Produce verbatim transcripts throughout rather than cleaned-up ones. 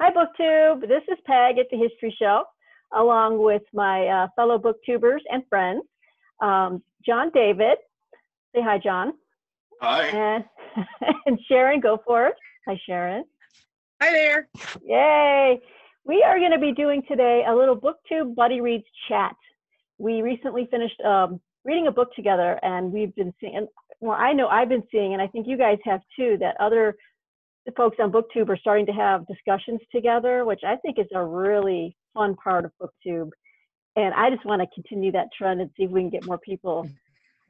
Hi, BookTube. This is Peg at the History Shelf, along with my uh, fellow BookTubers and friends, um, John David. Say hi, John. Hi. And, and Sharon Goforth. Hi, Sharon. Hi there. Yay. We are going to be doing today a little BookTube Buddy Reads chat. We recently finished um, reading a book together, and we've been seeing, and, well, I know I've been seeing, and I think you guys have too, that other the folks on BookTube are starting to have discussions together, which I think is a really fun part of BookTube. And I just want to continue that trend and see if we can get more people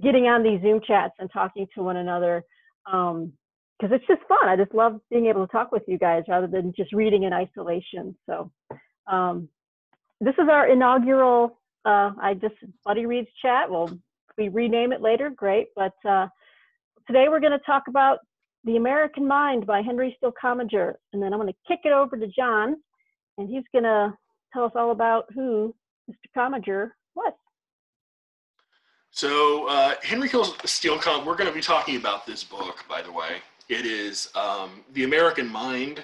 getting on these Zoom chats and talking to one another. Um, because it's just fun. I just love being able to talk with you guys rather than just reading in isolation. So um, this is our inaugural, uh, I just, Buddy Reads Chat. Well, if we rename it later, great. But uh, today we're going to talk about The American Mind by Henry Steele Commager. And then I'm going to kick it over to John, and he's going to tell us all about who Mister Commager was. So uh, Henry Steele Commager, we're going to be talking about this book, by the way. It is um, The American Mind,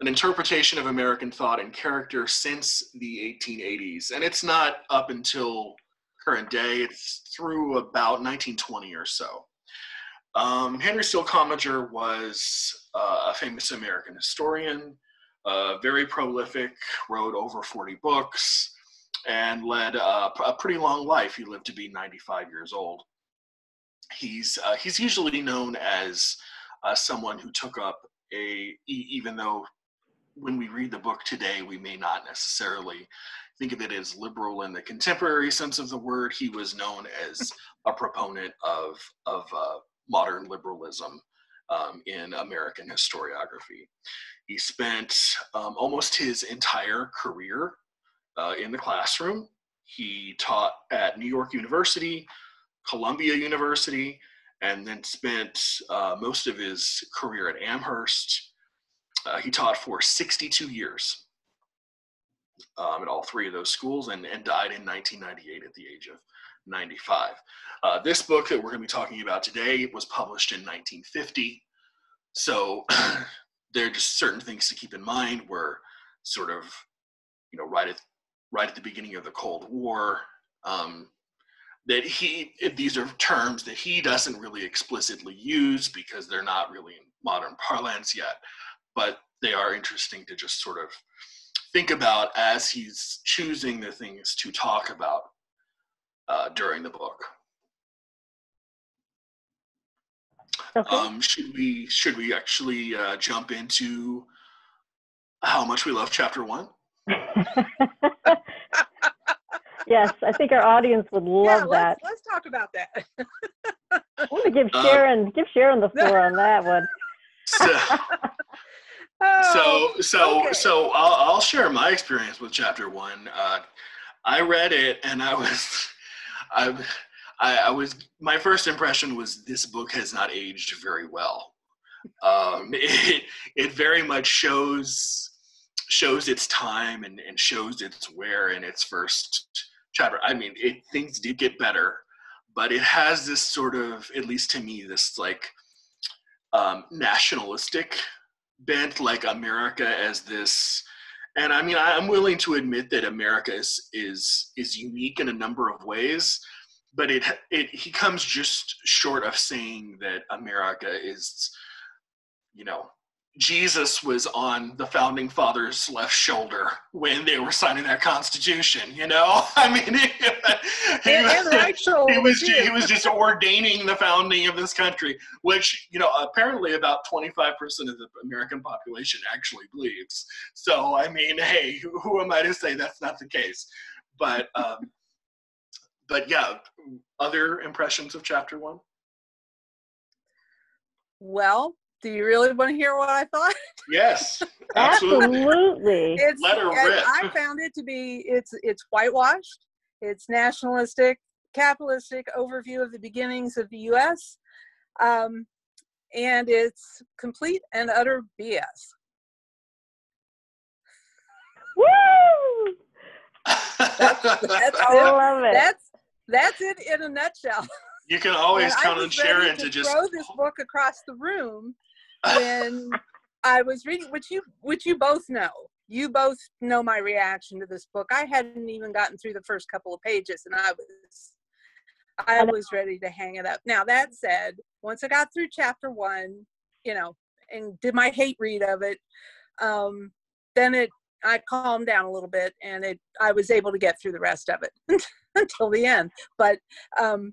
an interpretation of American thought and character since the eighteen eighties. And it's not up until current day. It's through about nineteen twenty or so. Um, Henry Steele Commager was uh, a famous American historian, uh, very prolific, wrote over forty books, and led uh, a pretty long life. He lived to be ninety-five years old. He's, uh, he's usually known as uh, someone who took up a, even though when we read the book today, we may not necessarily think of it as liberal in the contemporary sense of the word. He was known as a proponent of, of uh, modern liberalism um, in American historiography. He spent um, almost his entire career uh, in the classroom. He taught at New York University, Columbia University, and then spent uh, most of his career at Amherst. Uh, he taught for sixty-two years um, at all three of those schools, and, and died in nineteen ninety-eight at the age of ninety-five. Uh, this book that we're going to be talking about today was published in nineteen fifty, so there are just certain things to keep in mind. We're sort of, you know, right at right at the beginning of the Cold War. Um, that he these are terms that he doesn't really explicitly use because they're not really in modern parlance yet, but they are interesting to just sort of think about as he's choosing the things to talk about Uh, during the book. Okay. Um, should we should we actually uh, jump into how much we love chapter one? Yes, I think our audience would love yeah, let's, that. Let's talk about that. I'm gonna give Sharon um, give Sharon the floor on that one. so oh, so so, okay. so I'll, I'll share my experience with chapter one. Uh, I read it and I was. I, I was, my first impression was this book has not aged very well. Um, it, it very much shows, shows its time and, and shows its wear in its first chapter. I mean, it, things did get better, but it has this sort of, at least to me, this like um, nationalistic bent, like America as this. And I mean, I'm willing to admit that America is, is, is unique in a number of ways, but it, it, he comes just short of saying that America is, you know, Jesus was on the founding fathers' left shoulder when they were signing that Constitution, you know? I mean, he, he, he, was, he was just ordaining the founding of this country, which, you know, apparently about twenty-five percent of the American population actually believes. So, I mean, hey, who, who am I to say that's not the case? But, um, but yeah, other impressions of chapter one? Well, do you really want to hear what I thought? Yes, absolutely. Absolutely. It's, Let her rip. I found it to be, it's, it's whitewashed. It's nationalistic, capitalistic overview of the beginnings of the U S. Um, and it's complete and utter B S. Woo! that's, that's I it. love it. That's, that's it in a nutshell. You can always count on Sharon to just throw this book across the room. When I was reading, which you, which you both know. You both know my reaction to this book. I hadn't even gotten through the first couple of pages, and I was, I was ready to hang it up. Now, that said, once I got through chapter one, you know, and did my hate read of it, um, then it, I calmed down a little bit, and it, I was able to get through the rest of it until the end. But, um,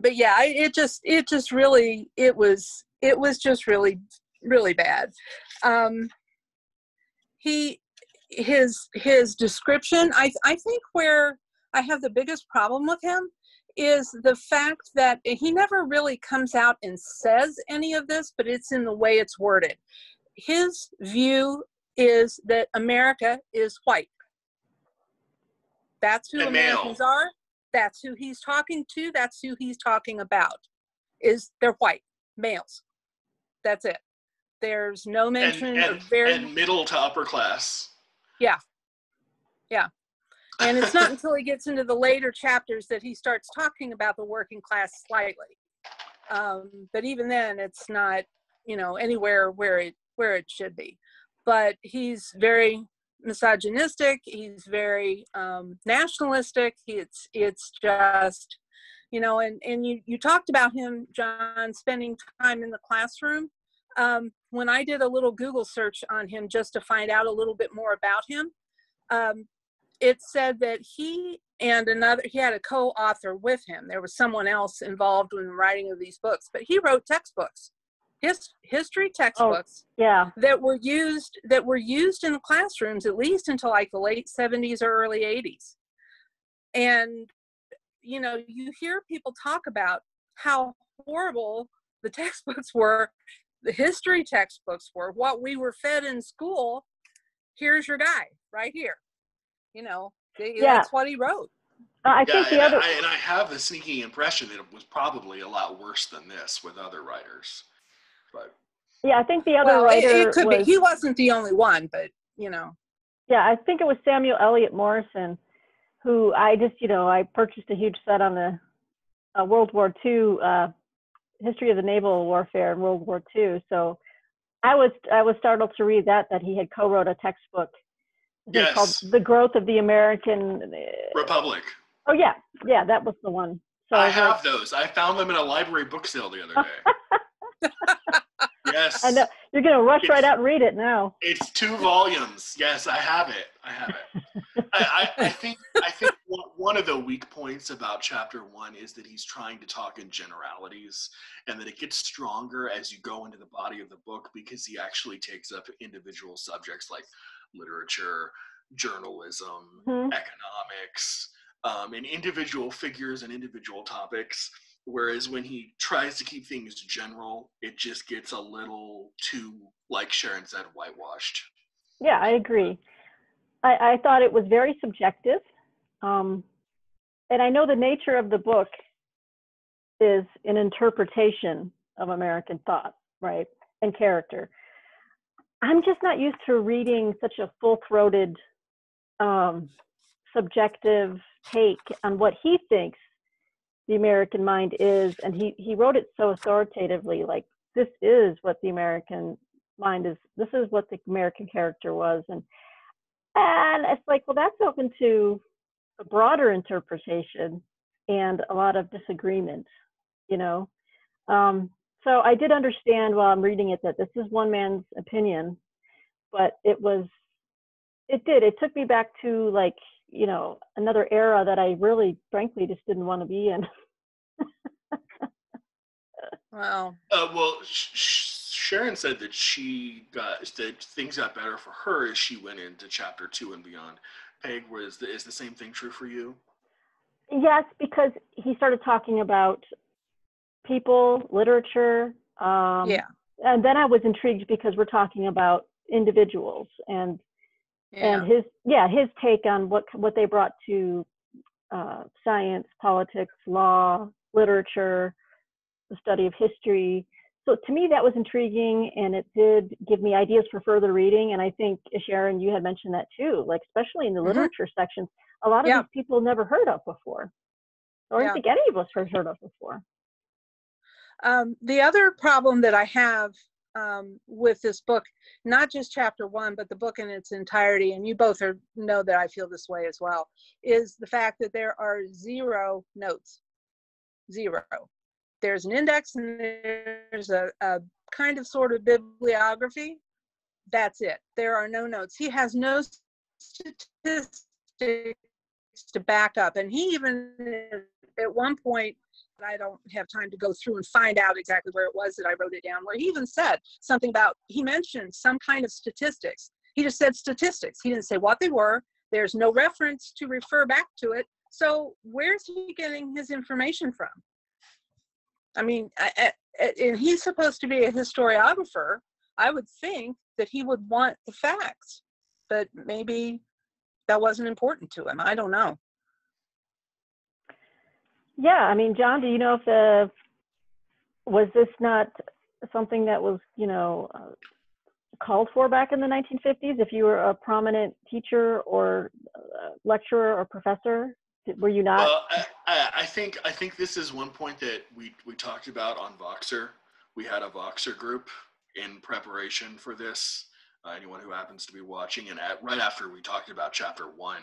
but yeah, I, it just, it just really, it was, it was just really, really bad. Um, He, his, his description, I, I think where I have the biggest problem with him is the fact that he never really comes out and says any of this, but it's in the way it's worded. His view is that America is white. That's who Americans are. That's who he's talking to. That's who he's talking about, is they're white males. That's it. There's no mention and, and, of very and middle to upper class. Yeah, yeah, and it's not until he gets into the later chapters that he starts talking about the working class slightly. Um, but even then, it's not, you know, anywhere where it where it should be. But he's very misogynistic. He's very um, nationalistic. It's it's just, you know, and and you you talked about him, John, spending time in the classroom. Um, when I did a little Google search on him just to find out a little bit more about him, um, it said that he and another, he had a co-author with him. There was someone else involved in the writing of these books, but he wrote textbooks, his, history textbooks, oh, yeah, that were used that were used in the classrooms at least until like the late seventies or early eighties. And you know, you hear people talk about how horrible the textbooks were. The history textbooks were what we were fed in school. Here's your guy right here. You know, they, yeah. That's what he wrote. Uh, I yeah, think the and other. I, and I have the sneaking impression that it was probably a lot worse than this with other writers. But yeah, I think the other well, writer. It, it could was, be. He wasn't the only one, but you know. Yeah, I think it was Samuel Eliot Morison, who I just, you know, I purchased a huge set on the uh, World War Two. Uh, History of the Naval Warfare in World War Two. So I was I was startled to read that that he had co-wrote a textbook yes. called The Growth of the American Republic. Oh yeah, yeah, that was the one. So I, I have like, those. I found them in a library book sale the other day. Yes. I know. You're gonna rush it's, right out and read it now. It's two volumes. Yes, I have it. I have it. I, I, I think I think one of the weak points about chapter one is that he's trying to talk in generalities, and that it gets stronger as you go into the body of the book because he actually takes up individual subjects like literature, journalism, mm-hmm. economics, um, and individual figures and individual topics. Whereas when he tries to keep things general, it just gets a little too, like Sharon said, whitewashed. Yeah, I agree. I, I thought it was very subjective. Um, and I know the nature of the book is an interpretation of American thought, right, and character. I'm just not used to reading such a full-throated, um, subjective take on what he thinks the American mind is, and he he wrote it so authoritatively, like this is what the American mind is, this is what the American character was, and and it's like, well, that's open to a broader interpretation and a lot of disagreement, you know. Um, so I did understand while I'm reading it that this is one man's opinion, but it was, it did, it took me back to, like, you know, another era that I really, frankly, just didn't want to be in. Wow. Uh, well, sh sh Sharon said that she got, that things got better for her as she went into chapter two and beyond. Peg, was the, is the same thing true for you? Yes, because he started talking about people, literature. Um, yeah. And then I was intrigued because we're talking about individuals and Yeah. And his, yeah, his take on what what they brought to uh, science, politics, law, literature, the study of history. So to me, that was intriguing, and it did give me ideas for further reading. And I think, Sharon, you had mentioned that too, like especially in the mm-hmm. literature sections, a lot of yeah. these people never heard of before, or I don't yeah. think any of us had heard of before. Um, the other problem that I have um, with this book, not just chapter one, but the book in its entirety, and you both are, know that I feel this way as well, is the fact that there are zero notes, zero. There's an index and there's a, a kind of sort of bibliography. That's it. There are no notes. He has no statistics to back up. And he even, at one point, I don't have time to go through and find out exactly where it was that I wrote it down, where he even said something about, he mentioned some kind of statistics. He just said statistics. He didn't say what they were. There's no reference to refer back to it. So where's he getting his information from? I mean, I, I, and he's supposed to be a historiographer. I would think that he would want the facts, but maybe that wasn't important to him. I don't know. Yeah, I mean, John, do you know if the, was this not something that was, you know, uh, called for back in the nineteen fifties? If you were a prominent teacher or uh, lecturer or professor, were you not? Well, I, I, I think I think this is one point that we we talked about on Voxer. We had a Voxer group in preparation for this. Uh, anyone who happens to be watching, and at, right after we talked about chapter one,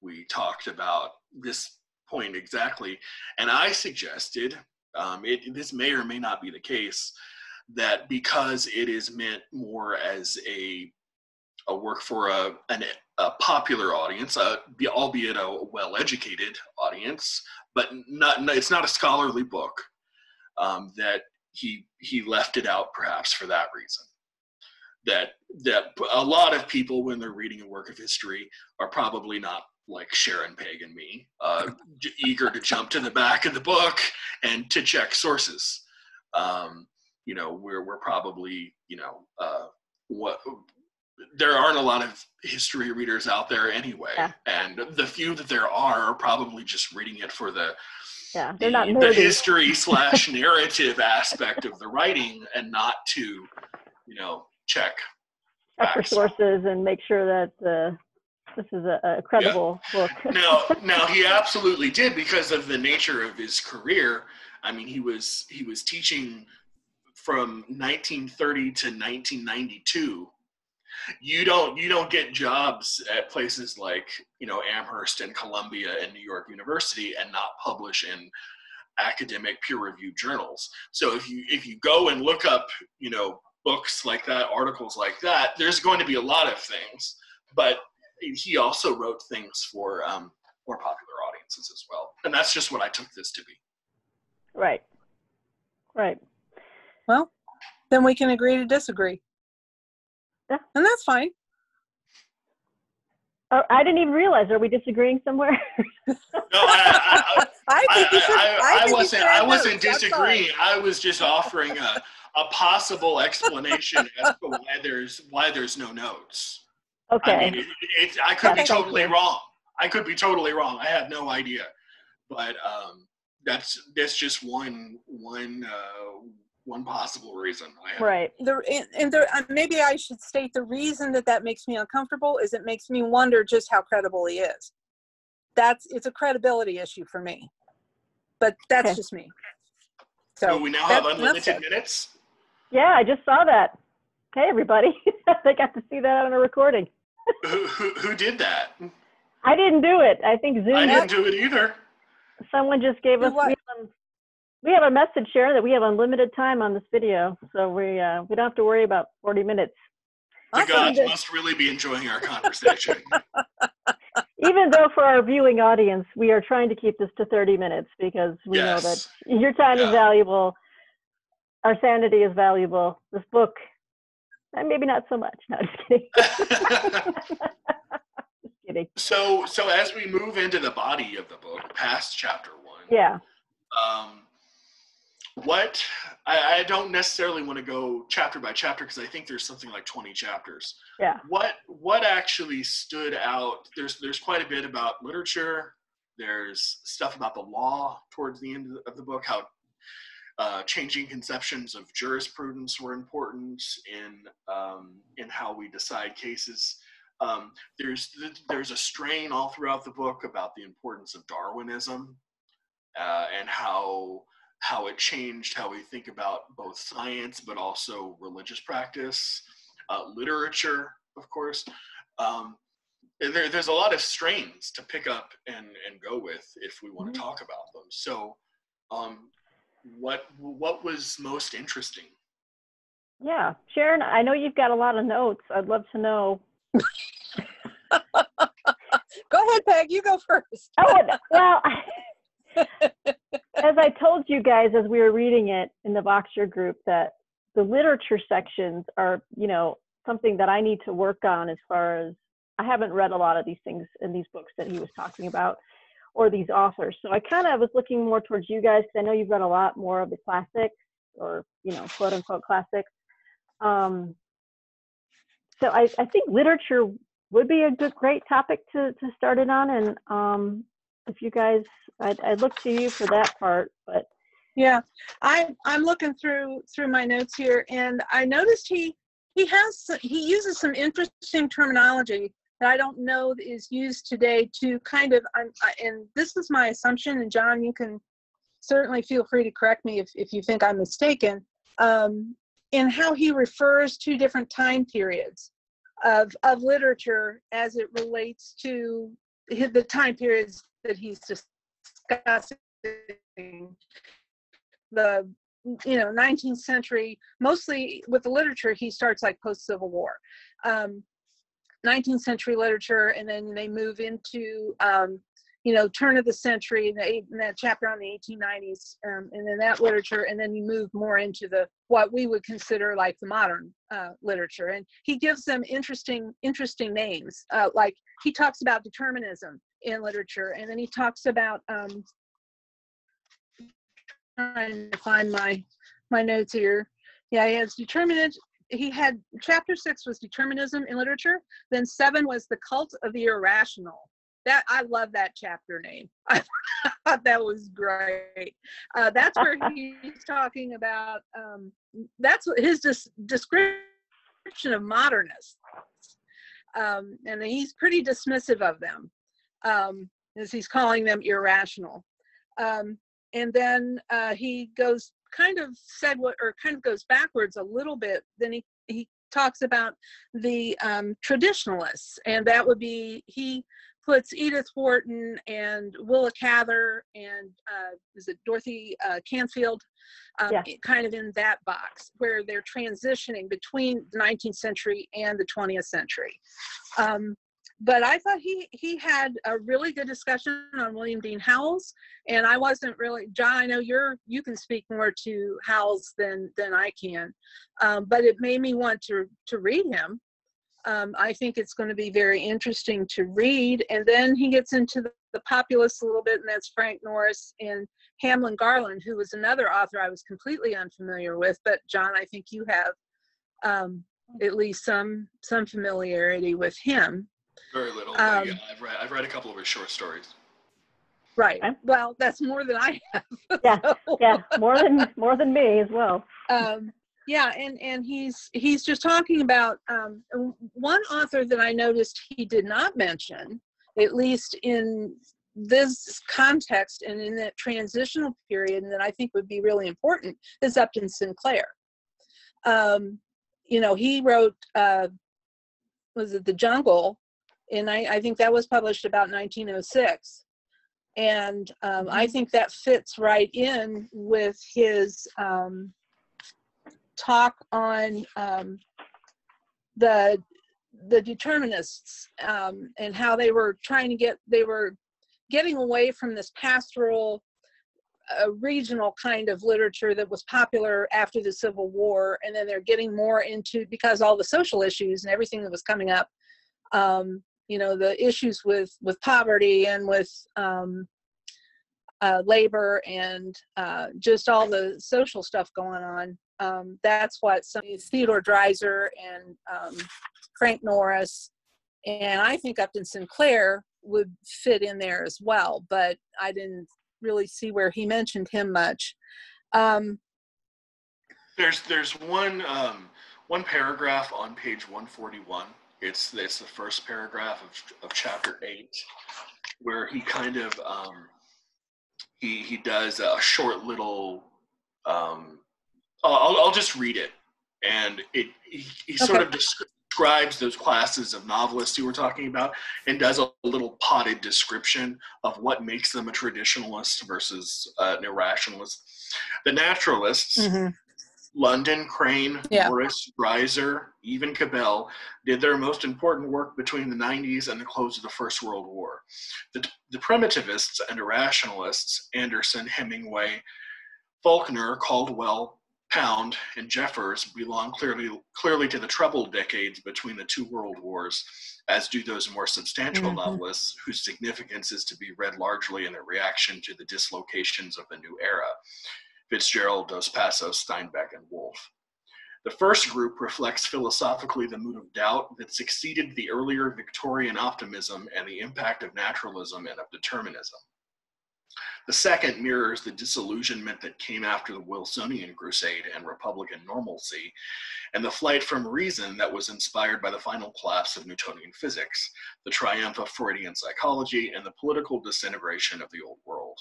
we talked about this point exactly, and I suggested, um, it, this may or may not be the case, that because it is meant more as a a work for a an, a popular audience, a, albeit a well-educated audience, but not, it's not a scholarly book, um, that he he left it out perhaps for that reason. That that a lot of people, when they're reading a work of history, are probably not like Sharon, Peg, and me, uh, eager to jump to the back of the book and to check sources. Um, you know, we're, we're probably, you know, uh, what, there aren't a lot of history readers out there anyway. Yeah. And the few that there are are probably just reading it for the, yeah, they're the, not the history slash narrative aspect of the writing, and not to, you know, check for sources and make sure that the, this is a, a credible yeah. book. Now, now he absolutely did, because of the nature of his career. I mean, he was he was teaching from nineteen thirty to nineteen ninety-two. You don't you don't get jobs at places like, you know, Amherst and Columbia and New York University and not publish in academic peer-reviewed journals. So if you if you go and look up, you know, books like that, articles like that, there's going to be a lot of things, but he also wrote things for um, more popular audiences as well. And that's just what I took this to be. Right, right. Well, then we can agree to disagree. Yeah. And that's fine. Oh, I didn't even realize, are we disagreeing somewhere? No, I, I, I, I, I, I wasn't, I wasn't disagreeing. I was just offering a, a possible explanation as to why there's, why there's no notes. Okay. I mean, it, it, I could be totally wrong. I could be totally wrong. I have no idea, but um, that's that's just one one uh, one possible reason. I have. Right. There, and, and there, uh, maybe I should state the reason that that makes me uncomfortable is it makes me wonder just how credible he is. That's it's a credibility issue for me, but that's okay. Just me. So, so we now have unlimited minutes. Yeah, I just saw that. Hey, everybody. They got to see that on a recording. who, who, who did that? I didn't do it. I think Zoom. I didn't do it either. Someone just gave us, we have, we have a message, Sharon, that we have unlimited time on this video. So we, uh, we don't have to worry about forty minutes. The gods must really be enjoying our conversation. Even though for our viewing audience, we are trying to keep this to thirty minutes because we yes. know that your time yeah. is valuable. Our sanity is valuable. This book, maybe not so much. No, just kidding. Just kidding. So, so as we move into the body of the book, past chapter one, yeah. Um, what I, I don't necessarily want to go chapter by chapter because I think there's something like twenty chapters. Yeah. What what actually stood out? There's there's quite a bit about literature. There's stuff about the law towards the end of the book. How Uh, changing conceptions of jurisprudence were important in um, in how we decide cases. Um, there's th there's a strain all throughout the book about the importance of Darwinism uh, and how how it changed how we think about both science, but also religious practice, uh, literature, of course. Um, there, there's a lot of strains to pick up and, and go with if we want to talk about them. So um, what, what was most interesting? Yeah, Sharon, I know you've got a lot of notes. I'd love to know. Go ahead, Peg, you go first. Oh, well, as I told you guys as we were reading it in the Voxer group, that the literature sections are, you know, something that I need to work on, as far as I haven't read a lot of these things in these books that he was talking about, or these authors. So I kind of was looking more towards you guys, because I know you've read a lot more of the classics, or, you know, quote unquote classics. Um, so I, I think literature would be a good, great topic to, to start it on. And um, if you guys, I'd, I'd look to you for that part, but. Yeah, I, I'm looking through through my notes here, and I noticed he, he has, he uses some interesting terminology that I don't know is used today to kind of, I'm, I, and this is my assumption, and John, you can certainly feel free to correct me if, if you think I'm mistaken, um, in how he refers to different time periods of, of literature as it relates to his, the time periods that he's discussing. The, you know, nineteenth century, mostly with the literature, he starts like post-Civil War, um, nineteenth century literature, and then they move into, um, you know, turn of the century, in, the eight, in that chapter on the eighteen nineties, um, and then that literature, and then you move more into the, what we would consider like the modern uh, literature. And he gives them interesting, interesting names, uh, like he talks about determinism in literature, and then he talks about, um, trying to find my my notes here. Yeah, he has determinant. He had chapter six was determinism in literature. Then seven was the cult of the irrational. That I love that chapter name. I thought that was great. Uh, that's where he's talking about. Um, that's his dis description of modernists, um, and he's pretty dismissive of them, um, as he's calling them irrational. Um, And then uh, he goes kind of said what, or kind of goes backwards a little bit. Then he, he talks about the um, traditionalists, and that would be, he puts Edith Wharton and Willa Cather and uh, is it Dorothy uh, Canfield, um, yeah. kind of in that box where they're transitioning between the nineteenth century and the twentieth century. Um, But I thought he, he had a really good discussion on William Dean Howells, and I wasn't really, John, I know you're, you can speak more to Howells than, than I can, um, but it made me want to, to read him. Um, I think it's going to be very interesting to read. And then he gets into the, the populace a little bit, and that's Frank Norris and Hamlin Garland, who was another author I was completely unfamiliar with, but John, I think you have um, at least some, some familiarity with him. Very little. Um, yeah, I've read. I've read a couple of his short stories. Right. Well, that's more than I have. Yeah. So. Yeah. More than more than me as well. Um, yeah, and and he's he's just talking about um, one author that I noticed he did not mention, at least in this context and in that transitional period, and that I think would be really important, is Upton Sinclair. Um, you know, he wrote uh, was it The Jungle? And I, I think that was published about nineteen oh six. And um, I think that fits right in with his um, talk on um, the, the determinists um, and how they were trying to get, they were getting away from this pastoral, uh, regional kind of literature that was popular after the Civil War. And then they're getting more into, because all the social issues and everything that was coming up, um, you know, the issues with, with poverty and with um, uh, labor and uh, just all the social stuff going on. Um, that's what some Theodore Dreiser and um, Frank Norris, and I think Upton Sinclair would fit in there as well, but I didn't really see where he mentioned him much. Um, there's, there's one, um, one paragraph on page one forty-one. It's, it's the first paragraph of, of chapter eight, where he kind of, um, he, he does a short little Um, I'll, I'll just read it. And it he, he okay. sort of describes those classes of novelists you were talking about and does a little potted description of what makes them a traditionalist versus uh, an irrationalist. The naturalists, mm-hmm. London, Crane, yeah. Morris, Dreiser, even Cabell, did their most important work between the nineties and the close of the First World War. The, the primitivists and irrationalists, Anderson, Hemingway, Faulkner, Caldwell, Pound, and Jeffers, belong clearly, clearly to the troubled decades between the two world wars, as do those more substantial mm-hmm. novelists whose significance is to be read largely in their reaction to the dislocations of the new era. Fitzgerald, Dos Passos, Steinbeck, and Woolf. The first group reflects philosophically the mood of doubt that succeeded the earlier Victorian optimism and the impact of naturalism and of determinism. The second mirrors the disillusionment that came after the Wilsonian crusade and Republican normalcy, and the flight from reason that was inspired by the final collapse of Newtonian physics, the triumph of Freudian psychology, and the political disintegration of the old world.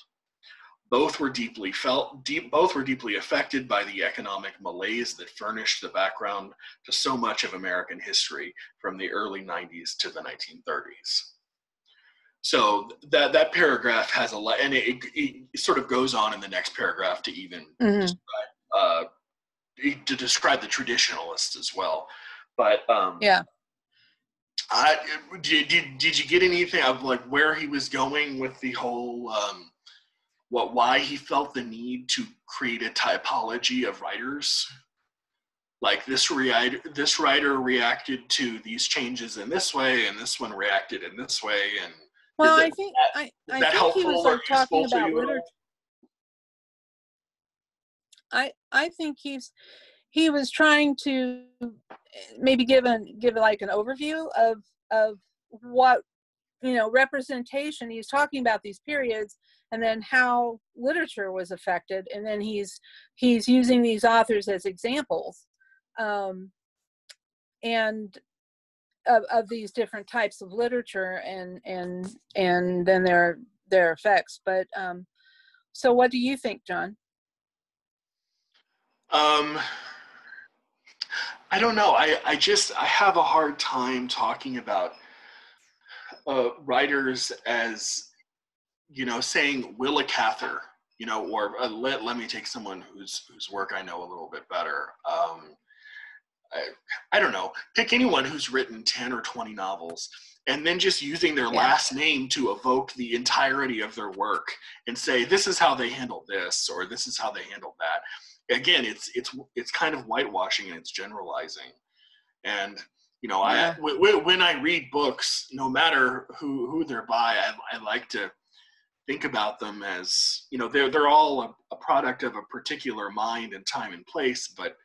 Both were deeply felt, deep, both were deeply affected by the economic malaise that furnished the background to so much of American history from the early nineties to the nineteen thirties. So that, that paragraph has a lot, and it, it, it sort of goes on in the next paragraph to even mm-hmm. describe, uh, to describe the traditionalists as well. But um, yeah, I, did, did, did you get anything of like where he was going with the whole, um, what, why he felt the need to create a typology of writers? Like this, re- this writer reacted to these changes in this way, and this one reacted in this way, and well, that, I think that, I, I that think he was like, talking about literature. I I think he's he was trying to maybe give an give like an overview of of what you know representation. He's talking about these periods and then how literature was affected, and then he's he's using these authors as examples, um, and. Of, of these different types of literature and and and then their their effects. But um, so what do you think, John? Um, I don't know. I, I just I have a hard time talking about uh, writers as, you know, saying Willa Cather, you know, or uh, let let me take someone whose whose work I know a little bit better. Um, I, I don't know, pick anyone who's written ten or twenty novels and then just using their yeah. last name to evoke the entirety of their work and say, this is how they handled this, or this is how they handled that. Again, it's, it's, it's kind of whitewashing and it's generalizing. And, you know, yeah. I, w- w- when I read books, no matter who, who they're by, I, I like to think about them as, you know, they're, they're all a, a product of a particular mind and time and place, but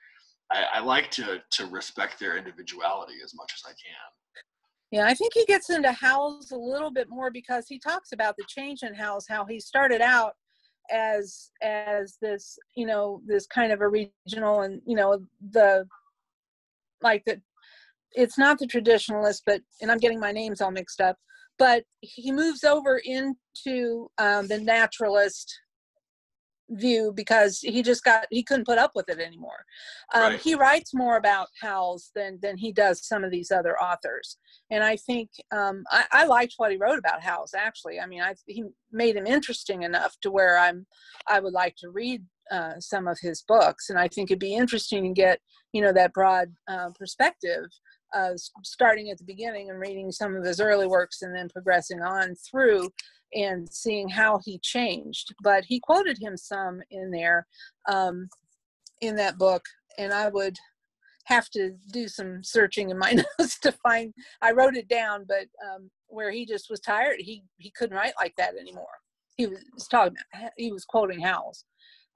I, I like to, to respect their individuality as much as I can. Yeah, I think he gets into Howells a little bit more because he talks about the change in Howells, how he started out as as this, you know, this kind of a regional and, you know, the, like the, it's not the traditionalist, but, and I'm getting my names all mixed up, but he moves over into um, the naturalist view because he just got he couldn't put up with it anymore. Um, right. He writes more about Howells than than he does some of these other authors, and I think um, I, I liked what he wrote about Howells. Actually, I mean, I he made him interesting enough to where I'm I would like to read uh, some of his books, and I think it'd be interesting to get you know that broad uh, perspective, uh, starting at the beginning and reading some of his early works and then progressing on through and seeing how he changed. But he quoted him some in there, um, in that book, and I would have to do some searching in my notes to find, I wrote it down, but um, where he just was tired, he he couldn't write like that anymore. He was talking about, he was quoting Howells,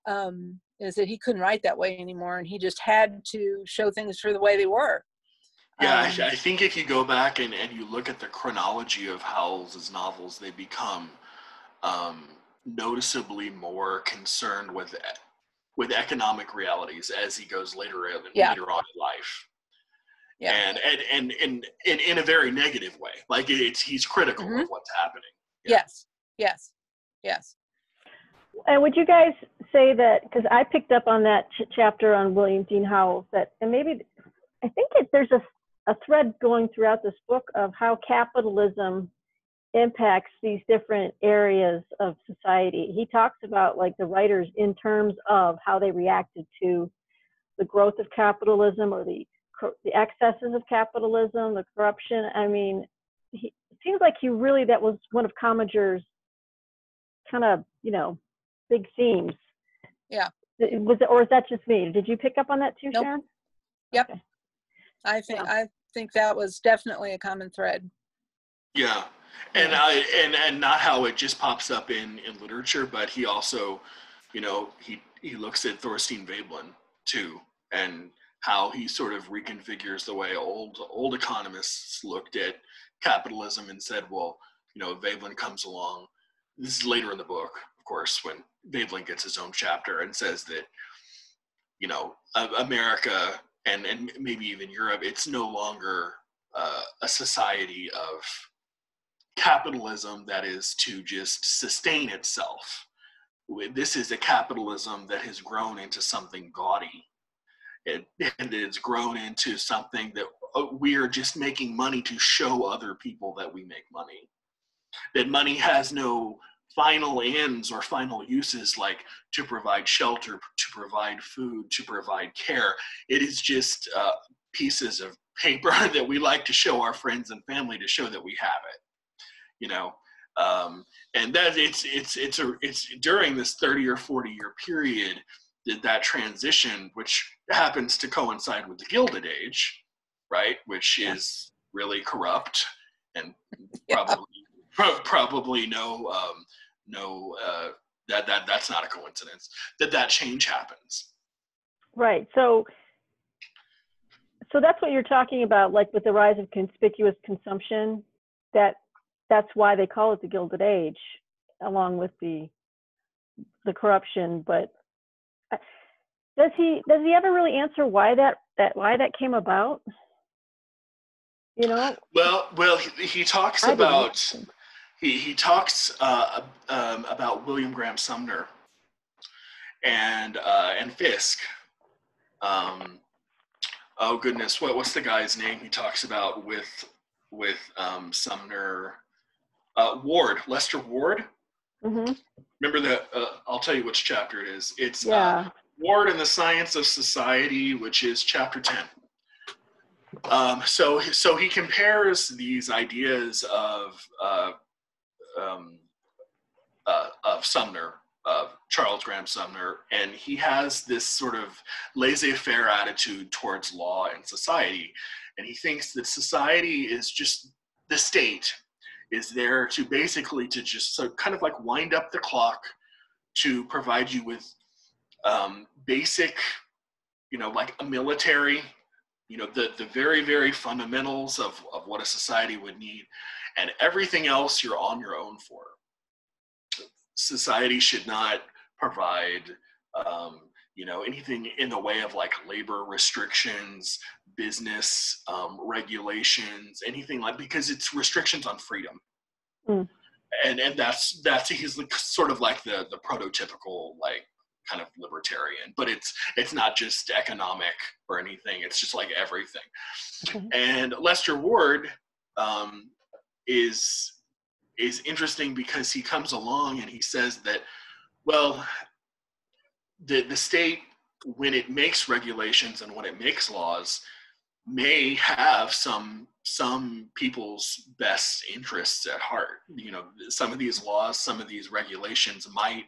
um, is that he couldn't write that way anymore, and he just had to show things for the way they were. Yeah, um, I, I think if you go back and, and you look at the chronology of Howells's novels, they become um, noticeably more concerned with with economic realities as he goes later in, yeah. later on in life. Yeah, and and and, and, and in, in a very negative way, like it's he's critical mm-hmm. of what's happening. Yeah. Yes, yes, yes. And would you guys say that, because I picked up on that ch chapter on William Dean Howells, that, and maybe, I think it, there's a, a thread going throughout this book of how capitalism impacts these different areas of society. He talks about like the writers in terms of how they reacted to the growth of capitalism or the, the excesses of capitalism, the corruption. I mean, he, it seems like he really, that was one of Commager's kind of, you know, big themes. Yeah. Was it, or is that just me? Did you pick up on that too, nope. Sharon? Yep. Okay. I think yeah. I think that was definitely a common thread. Yeah, and I and and not how it just pops up in in literature, but he also, you know, he he looks at Thorstein Veblen too, and how he sort of reconfigures the way old old economists looked at capitalism and said, well, you know, Veblen comes along. This is later in the book, of course, when Veblen gets his own chapter and says that, you know, America and, and maybe even Europe, it's no longer uh, a society of capitalism that is to just sustain itself. This is a capitalism that has grown into something gaudy. It, and it's grown into something that we are just making money to show other people that we make money. That money has no final ends or final uses, like to provide shelter, to provide food, to provide care. It is just uh, pieces of paper that we like to show our friends and family to show that we have it, you know. Um, and that it's it's it's a it's during this thirty or forty year period that that transition, which happens to coincide with the Gilded Age, right, which yeah. is really corrupt and probably. Yeah. Probably no, um, no. Uh, that that that's not a coincidence. That that change happens. Right. So, so that's what you're talking about, like with the rise of conspicuous consumption. That that's why they call it the Gilded Age, along with the the corruption. But does he does he ever really answer why that that why that came about? You know. Well, well, he, he talks I about. Didn't. He, he talks uh, um, about William Graham Sumner and uh, and Fisk. Um, oh goodness, what what's the guy's name? He talks about with with um, Sumner, uh, Ward, Lester Ward. Mm-hmm. Remember that? Uh, I'll tell you which chapter it is. It's yeah. uh, Ward and the Science of Society, which is chapter ten. Um, so so he compares these ideas of uh, um, uh, of Sumner, of Charles Graham Sumner, and he has this sort of laissez-faire attitude towards law and society, and he thinks that society is just the state is there to basically to just so kind of like wind up the clock to provide you with um, basic, you know, like a military. You know, the, the very, very fundamentals of, of what a society would need, and everything else you're on your own for. Society should not provide, um, you know, anything in the way of like labor restrictions, business um, regulations, anything like, because it's restrictions on freedom. Mm. And, and that's, that's, he's like, sort of like the, the prototypical, like, kind of libertarian, but it's it's not just economic or anything. It's just like everything. Mm-hmm. And Lester Ward um, is is interesting because he comes along and he says that, well, the the state, when it makes regulations and when it makes laws, may have some some people's best interests at heart. You know, some of these laws, some of these regulations might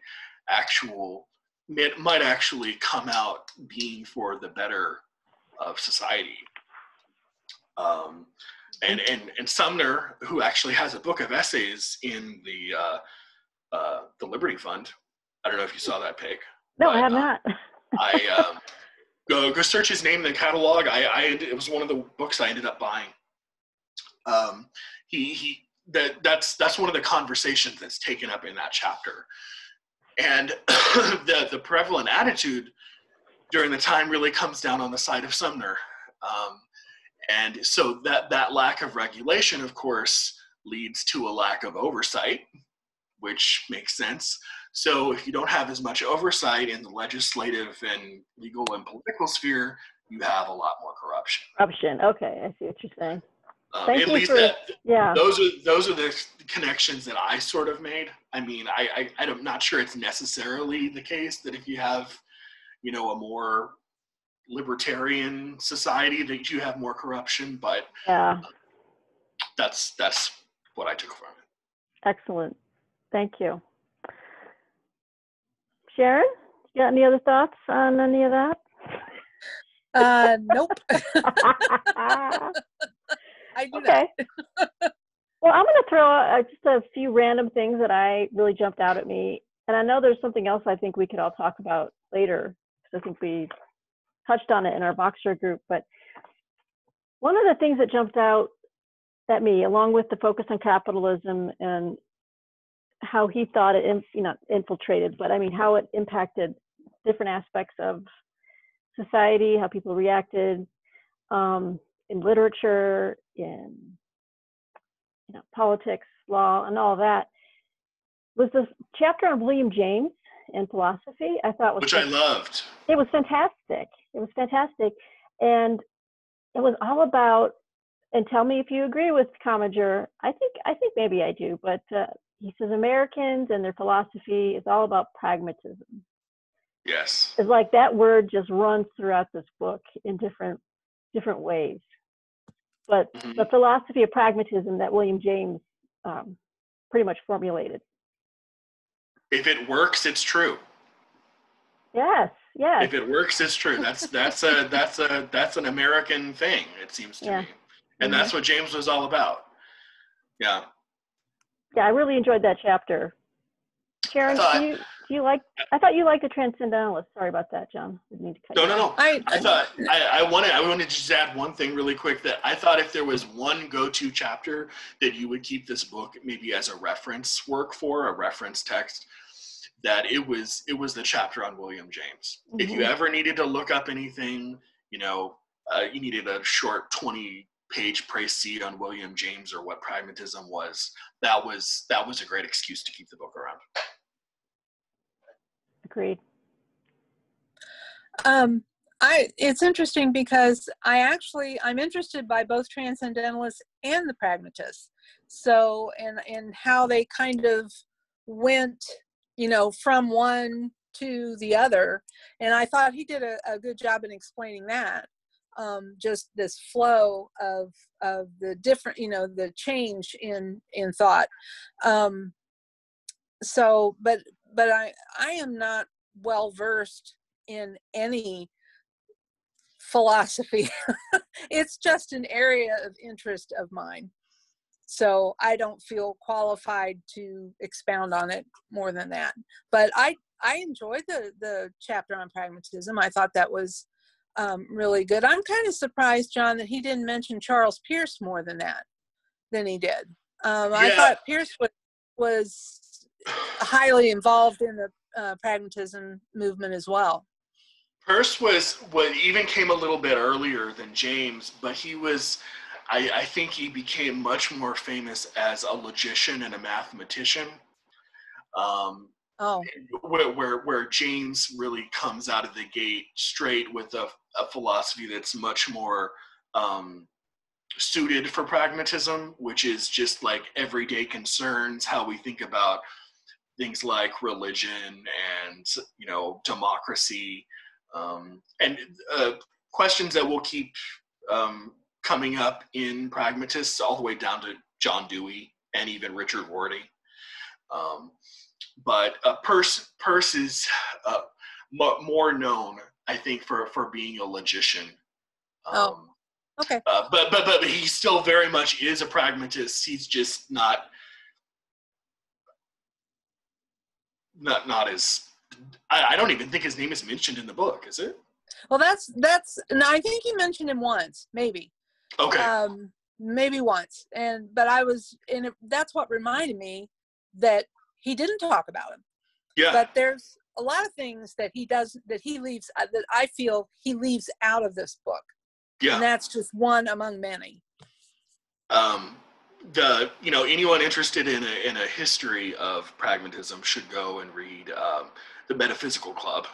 actual it might actually come out being for the better of society. Um, and, and, and Sumner, who actually has a book of essays in the, uh, uh, the Liberty Fund. I don't know if you saw that pic. No, but, I have uh, not. I um, go, go search his name in the catalog. I, I, it was one of the books I ended up buying. Um, he, he, that, that's, that's one of the conversations that's taken up in that chapter. And the, the prevalent attitude during the time really comes down on the side of Sumner. Um, and so that, that lack of regulation, of course, leads to a lack of oversight, which makes sense. So if you don't have as much oversight in the legislative and legal and political sphere, you have a lot more corruption. Corruption. Okay, I see what you're saying. Um, Thank at you least for, that, yeah. Those are those are the connections that I sort of made. I mean, I, I I'm not sure it's necessarily the case that if you have, you know, a more libertarian society that you have more corruption, but yeah, uh, that's that's what I took from it. Excellent. Thank you, Sharon. You got any other thoughts on any of that? Uh, nope. I do okay. That. Well, I'm going to throw out just a few random things that I really jumped out at me. And I know there's something else I think we could all talk about later, because I think we touched on it in our Voxer group. But one of the things that jumped out at me, along with the focus on capitalism and how he thought it, you know, infiltrated, but I mean, how it impacted different aspects of society, how people reacted, um, in literature, in you know, politics, law, and all that, was this chapter on William James and philosophy. I thought was which I loved. It was fantastic. It was fantastic, and it was all about. And tell me if you agree with Commager. I think I think maybe I do, but uh, he says Americans and their philosophy is all about pragmatism. Yes, it's like that word just runs throughout this book in different different ways. But mm-hmm. the philosophy of pragmatism that William James um, pretty much formulated. If it works, it's true. Yes, yes. If it works, it's true. That's that's a that's a that's an American thing, it seems to yeah. me, and mm-hmm. that's what James was all about. Yeah. Yeah, I really enjoyed that chapter. Sharon, thought, do you do you like? I thought you liked the transcendentalist. Sorry about that, John. We need to cut no, no, no. I, I thought I, I wanted. I wanted to just add one thing really quick. That I thought if there was one go-to chapter that you would keep this book maybe as a reference work for a reference text, that it was it was the chapter on William James. Mm-hmm. If you ever needed to look up anything, you know, uh, you needed a short twenty-page précis on William James or what pragmatism was. That was that was a great excuse to keep the book around. Agreed. Um, I, it's interesting because I actually, I'm interested by both transcendentalists and the pragmatists. So, and, and how they kind of went, you know, from one to the other. And I thought he did a, a good job in explaining that. Um, just this flow of, of the different, you know, the change in, in thought. Um, so, but, But I, I am not well versed in any philosophy. It's just an area of interest of mine. So I don't feel qualified to expound on it more than that. But I, I enjoyed the, the chapter on pragmatism. I thought that was um, really good. I'm kind of surprised, John, that he didn't mention Charles Peirce more than that, than he did. Um, yeah. I thought Peirce was... was highly involved in the uh, pragmatism movement as well. Peirce was what even came a little bit earlier than James, but he was, I, I think he became much more famous as a logician and a mathematician. Um, oh. Where, where, where James really comes out of the gate straight with a, a philosophy that's much more um, suited for pragmatism, which is just like everyday concerns, how we think about things like religion and, you know, democracy, um, and uh, questions that will keep um, coming up in pragmatists all the way down to John Dewey and even Richard Rorty. Um, but uh, Peirce, Peirce is uh, m- more known, I think, for, for being a logician. Um, oh, okay. Uh, but, but, but he still very much is a pragmatist. He's just not... Not, not as. I, I don't even think his name is mentioned in the book, is it? Well, that's that's. No, I think he mentioned him once, maybe. Okay. Um, maybe once, and but I was, and it, that's what reminded me that he didn't talk about him. Yeah. But there's a lot of things that he does that he leaves that I feel he leaves out of this book. Yeah. And that's just one among many. Um. the, you know, anyone interested in a, in a history of pragmatism should go and read um, The Metaphysical Club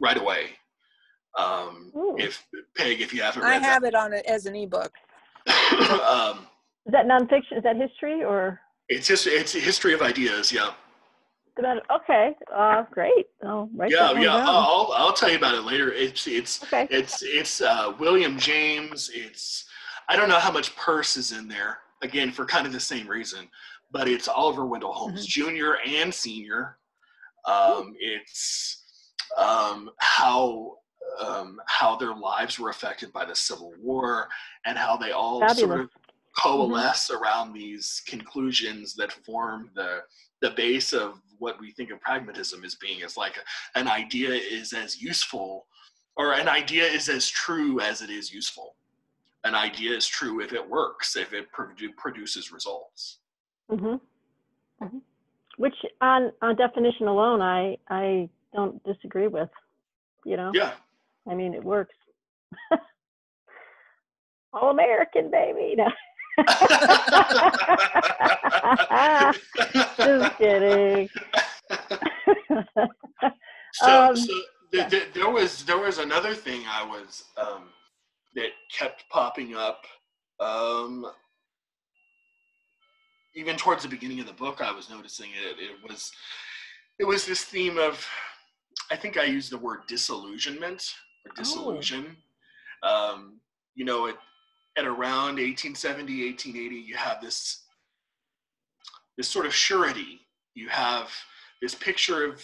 right away. Um, if Peg, if you haven't read I have that. It on it as an ebook. um, Is that nonfiction? Is that history or? It's just, it's a history of ideas. Yeah. Okay. Uh, great. I'll write yeah, that yeah. Down. I'll I'll tell you about it later. It's it's okay. it's it's uh, William James. It's I don't know how much Peirce is in there again for kind of the same reason, but it's Oliver Wendell Holmes mm-hmm. Junior and Senior. Um, it's um, how. Um, how their lives were affected by the Civil War and how they all Fabulous. Sort of coalesce mm-hmm. around these conclusions that form the the base of what we think of pragmatism as being. It's like an idea is as useful, or an idea is as true as it is useful. An idea is true if it works, if it produ- produces results. Mm-hmm. Mm-hmm. Which on, on definition alone, I, I don't disagree with, you know? Yeah. I mean, it works. All American, baby. No. Just kidding. so, um, so th- th- there was there was another thing I was um, that kept popping up. Um, even towards the beginning of the book, I was noticing it. It was it was this theme of, I think I used the word disillusionment. Disillusion. Oh. Um, you know, at, at around eighteen seventy, eighteen eighty, you have this this sort of surety. You have this picture of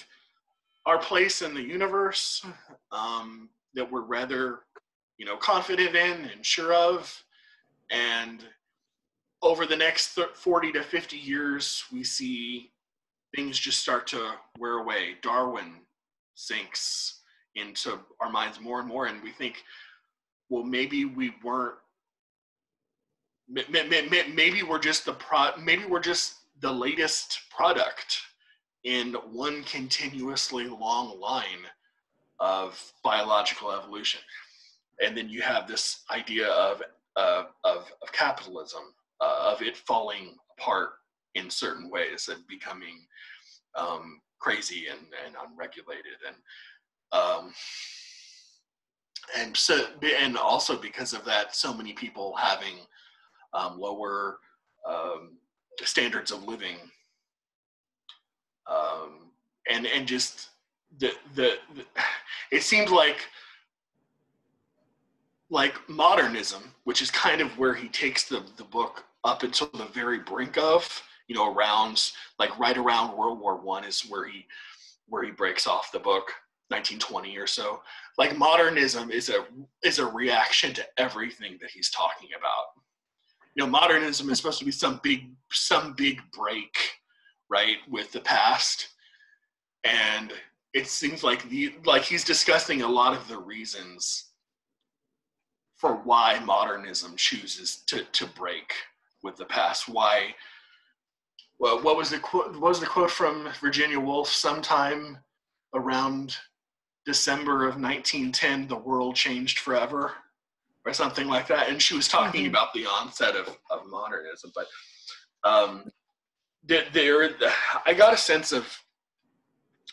our place in the universe um, that we're rather, you know, confident in and sure of. And over the next forty to fifty years, we see things just start to wear away. Darwin sinks into our minds more and more, and we think, well, maybe we weren't. Maybe we're just the pro. Maybe we're just the latest product in one continuously long line of biological evolution. And then you have this idea of of of, of capitalism, uh, of it falling apart in certain ways and becoming um, crazy and, and unregulated and. Um, and so, and also because of that, so many people having um, lower um, standards of living, um, and and just the, the the it seemed like like modernism, which is kind of where he takes the the book up until the very brink of, you know, around like right around World War One is where he where he breaks off the book. nineteen twenty or so. Like modernism is a is a reaction to everything that he's talking about. You know, modernism is supposed to be some big some big break, right, with the past. And it seems like the like he's discussing a lot of the reasons for why modernism chooses to to break with the past. Why? Well, what was the quote? What was the quote from Virginia Woolf? Sometime around December of nineteen ten, the world changed forever, or something like that. And she was talking mm-hmm. about the onset of, of modernism, but um, there, there, I got a sense of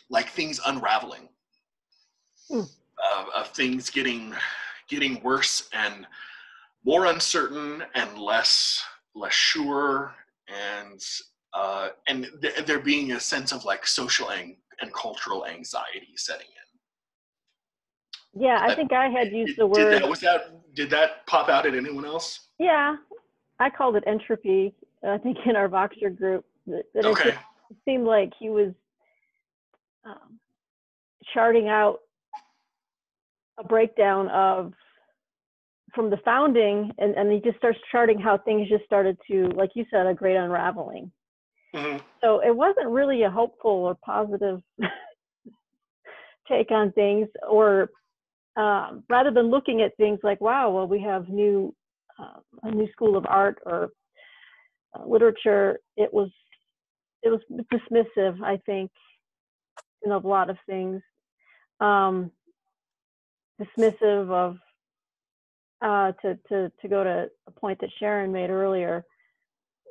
like things unraveling, mm. uh, of things getting getting worse and more uncertain and less less sure, and uh, and th- there being a sense of like social ang- and cultural anxiety setting in. Yeah, I think I had used the word. Did that, was that, did that pop out at anyone else? Yeah, I called it entropy, I think, in our Voxer group. That, that okay. It just seemed like he was um, charting out a breakdown of, from the founding, and, and he just starts charting how things just started to, like you said, a great unraveling. Mm-hmm. So it wasn't really a hopeful or positive take on things, or Um, rather than looking at things like, wow, well, we have new uh, a new school of art or uh, literature, it was it was dismissive, I think, in a lot of things, um, dismissive of uh, to to to go to a point that Sharon made earlier.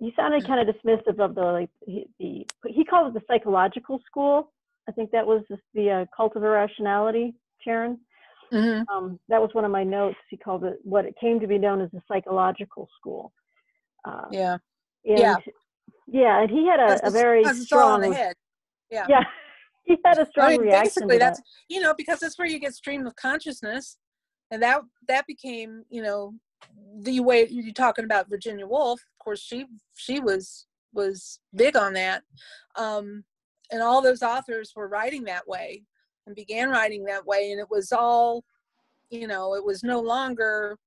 you sounded kind of dismissive of the, like, the, the he called it the psychological school. I think that was the, the uh, cult of irrationality, Sharon. Mm-hmm. Um, that was one of my notes. He called it what it came to be known as the psychological school. Uh, yeah. And, yeah. Yeah. And he had a, a very strong, on the head. Yeah. Yeah. He had a strong I mean, reaction. Basically, to that's, that. you know, because that's where you get stream of consciousness. And that, that became, you know, the way you're talking about Virginia Woolf. Of course, she, she was, was big on that. Um, and all those authors were writing that way. And began writing that way, and it was all, you know, it was no longer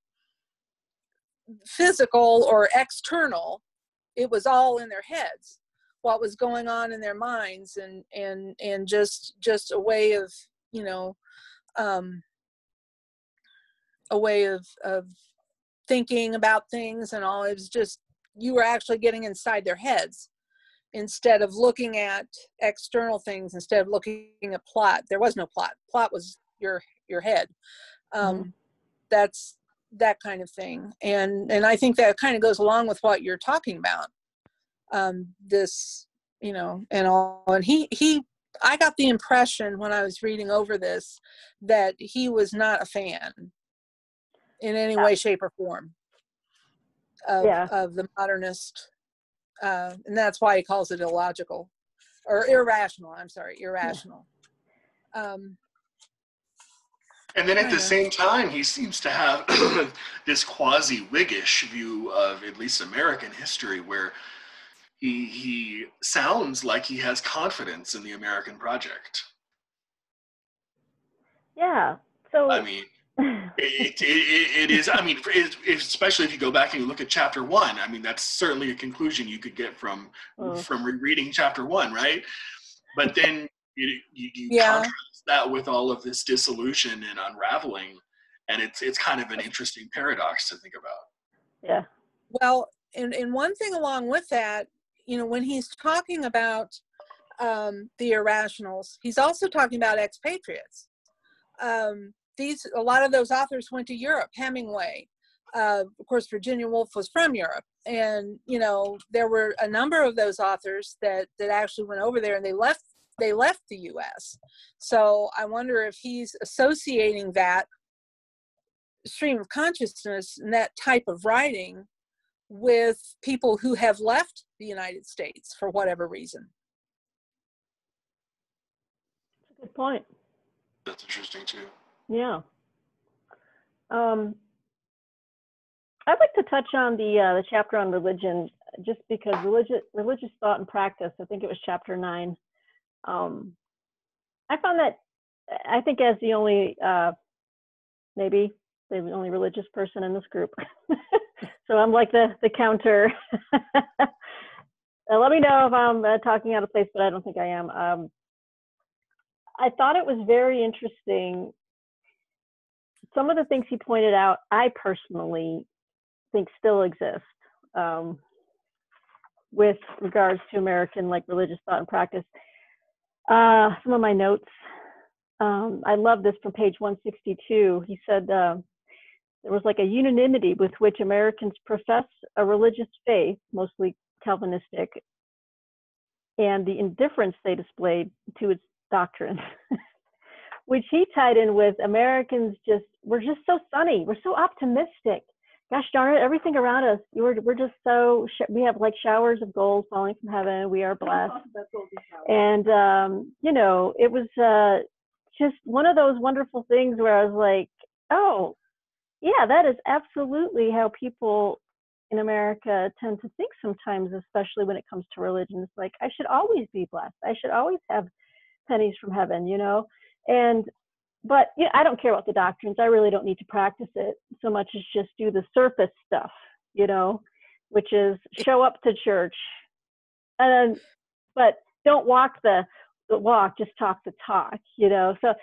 physical or external. It was all in their heads, what was going on in their minds, and and and just just a way of, you know, um, a way of of thinking about things and all. It was just, you were actually getting inside their heads. Instead of looking at external things, instead of looking at plot, there was no plot. Plot was your your head. Um, mm-hmm. That's that kind of thing, and and I think that kind of goes along with what you're talking about. Um, this, you know, and all. And he he, I got the impression when I was reading over this that he was not a fan in any yeah. way, shape, or form of yeah. of the modernist. Uh, and that's why he calls it illogical or irrational. I'm sorry, irrational. Um, and then at the same time, he seems to have this quasi-Whiggish view of at least American history, where he, he sounds like he has confidence in the American project. Yeah. So I mean, it, it, it is, I mean, it, especially if you go back and you look at chapter one, I mean, that's certainly a conclusion you could get from oh. from rereading chapter one, right? But then you, you, you yeah. contrast that with all of this dissolution and unraveling, and it's it's kind of an interesting paradox to think about. Yeah. Well, and, and one thing along with that, you know, when he's talking about um, the irrationals, he's also talking about expatriates. Um, These, a lot of those authors went to Europe, Hemingway. Uh, of course, Virginia Woolf was from Europe. And, you know, there were a number of those authors that, that actually went over there and they left, they left the U S. So I wonder if he's associating that stream of consciousness and that type of writing with people who have left the United States for whatever reason. That's a good point. That's interesting too. Yeah. Um, I'd like to touch on the uh, the chapter on religion, just because religious religious thought and practice. I think it was chapter nine. Um, I found that I think as the only uh, maybe the only religious person in this group, so I'm like the the counter. Now, let me know if I'm uh, talking out of place, but I don't think I am. Um, I thought it was very interesting. Some of the things he pointed out, I personally think still exist um, with regards to American like religious thought and practice. Uh, some of my notes, um, I love this from page one sixty-two. He said, uh, there was like a unanimity with which Americans profess a religious faith, mostly Calvinistic, and the indifference they displayed to its doctrine. Which he tied in with Americans just, we're just so sunny. We're so optimistic. Gosh darn it, everything around us. We're, we're just so, we have like showers of gold falling from heaven. We are blessed. And, um, you know, it was uh, just one of those wonderful things where I was like, oh, yeah, that is absolutely how people in America tend to think sometimes, especially when it comes to religion. It's like, I should always be blessed. I should always have pennies from heaven, you know? And, but yeah, I don't care about the doctrines. I really don't need to practice it so much as just do the surface stuff, you know, which is show up to church, and then, but don't walk the, the walk, just talk the talk, you know. So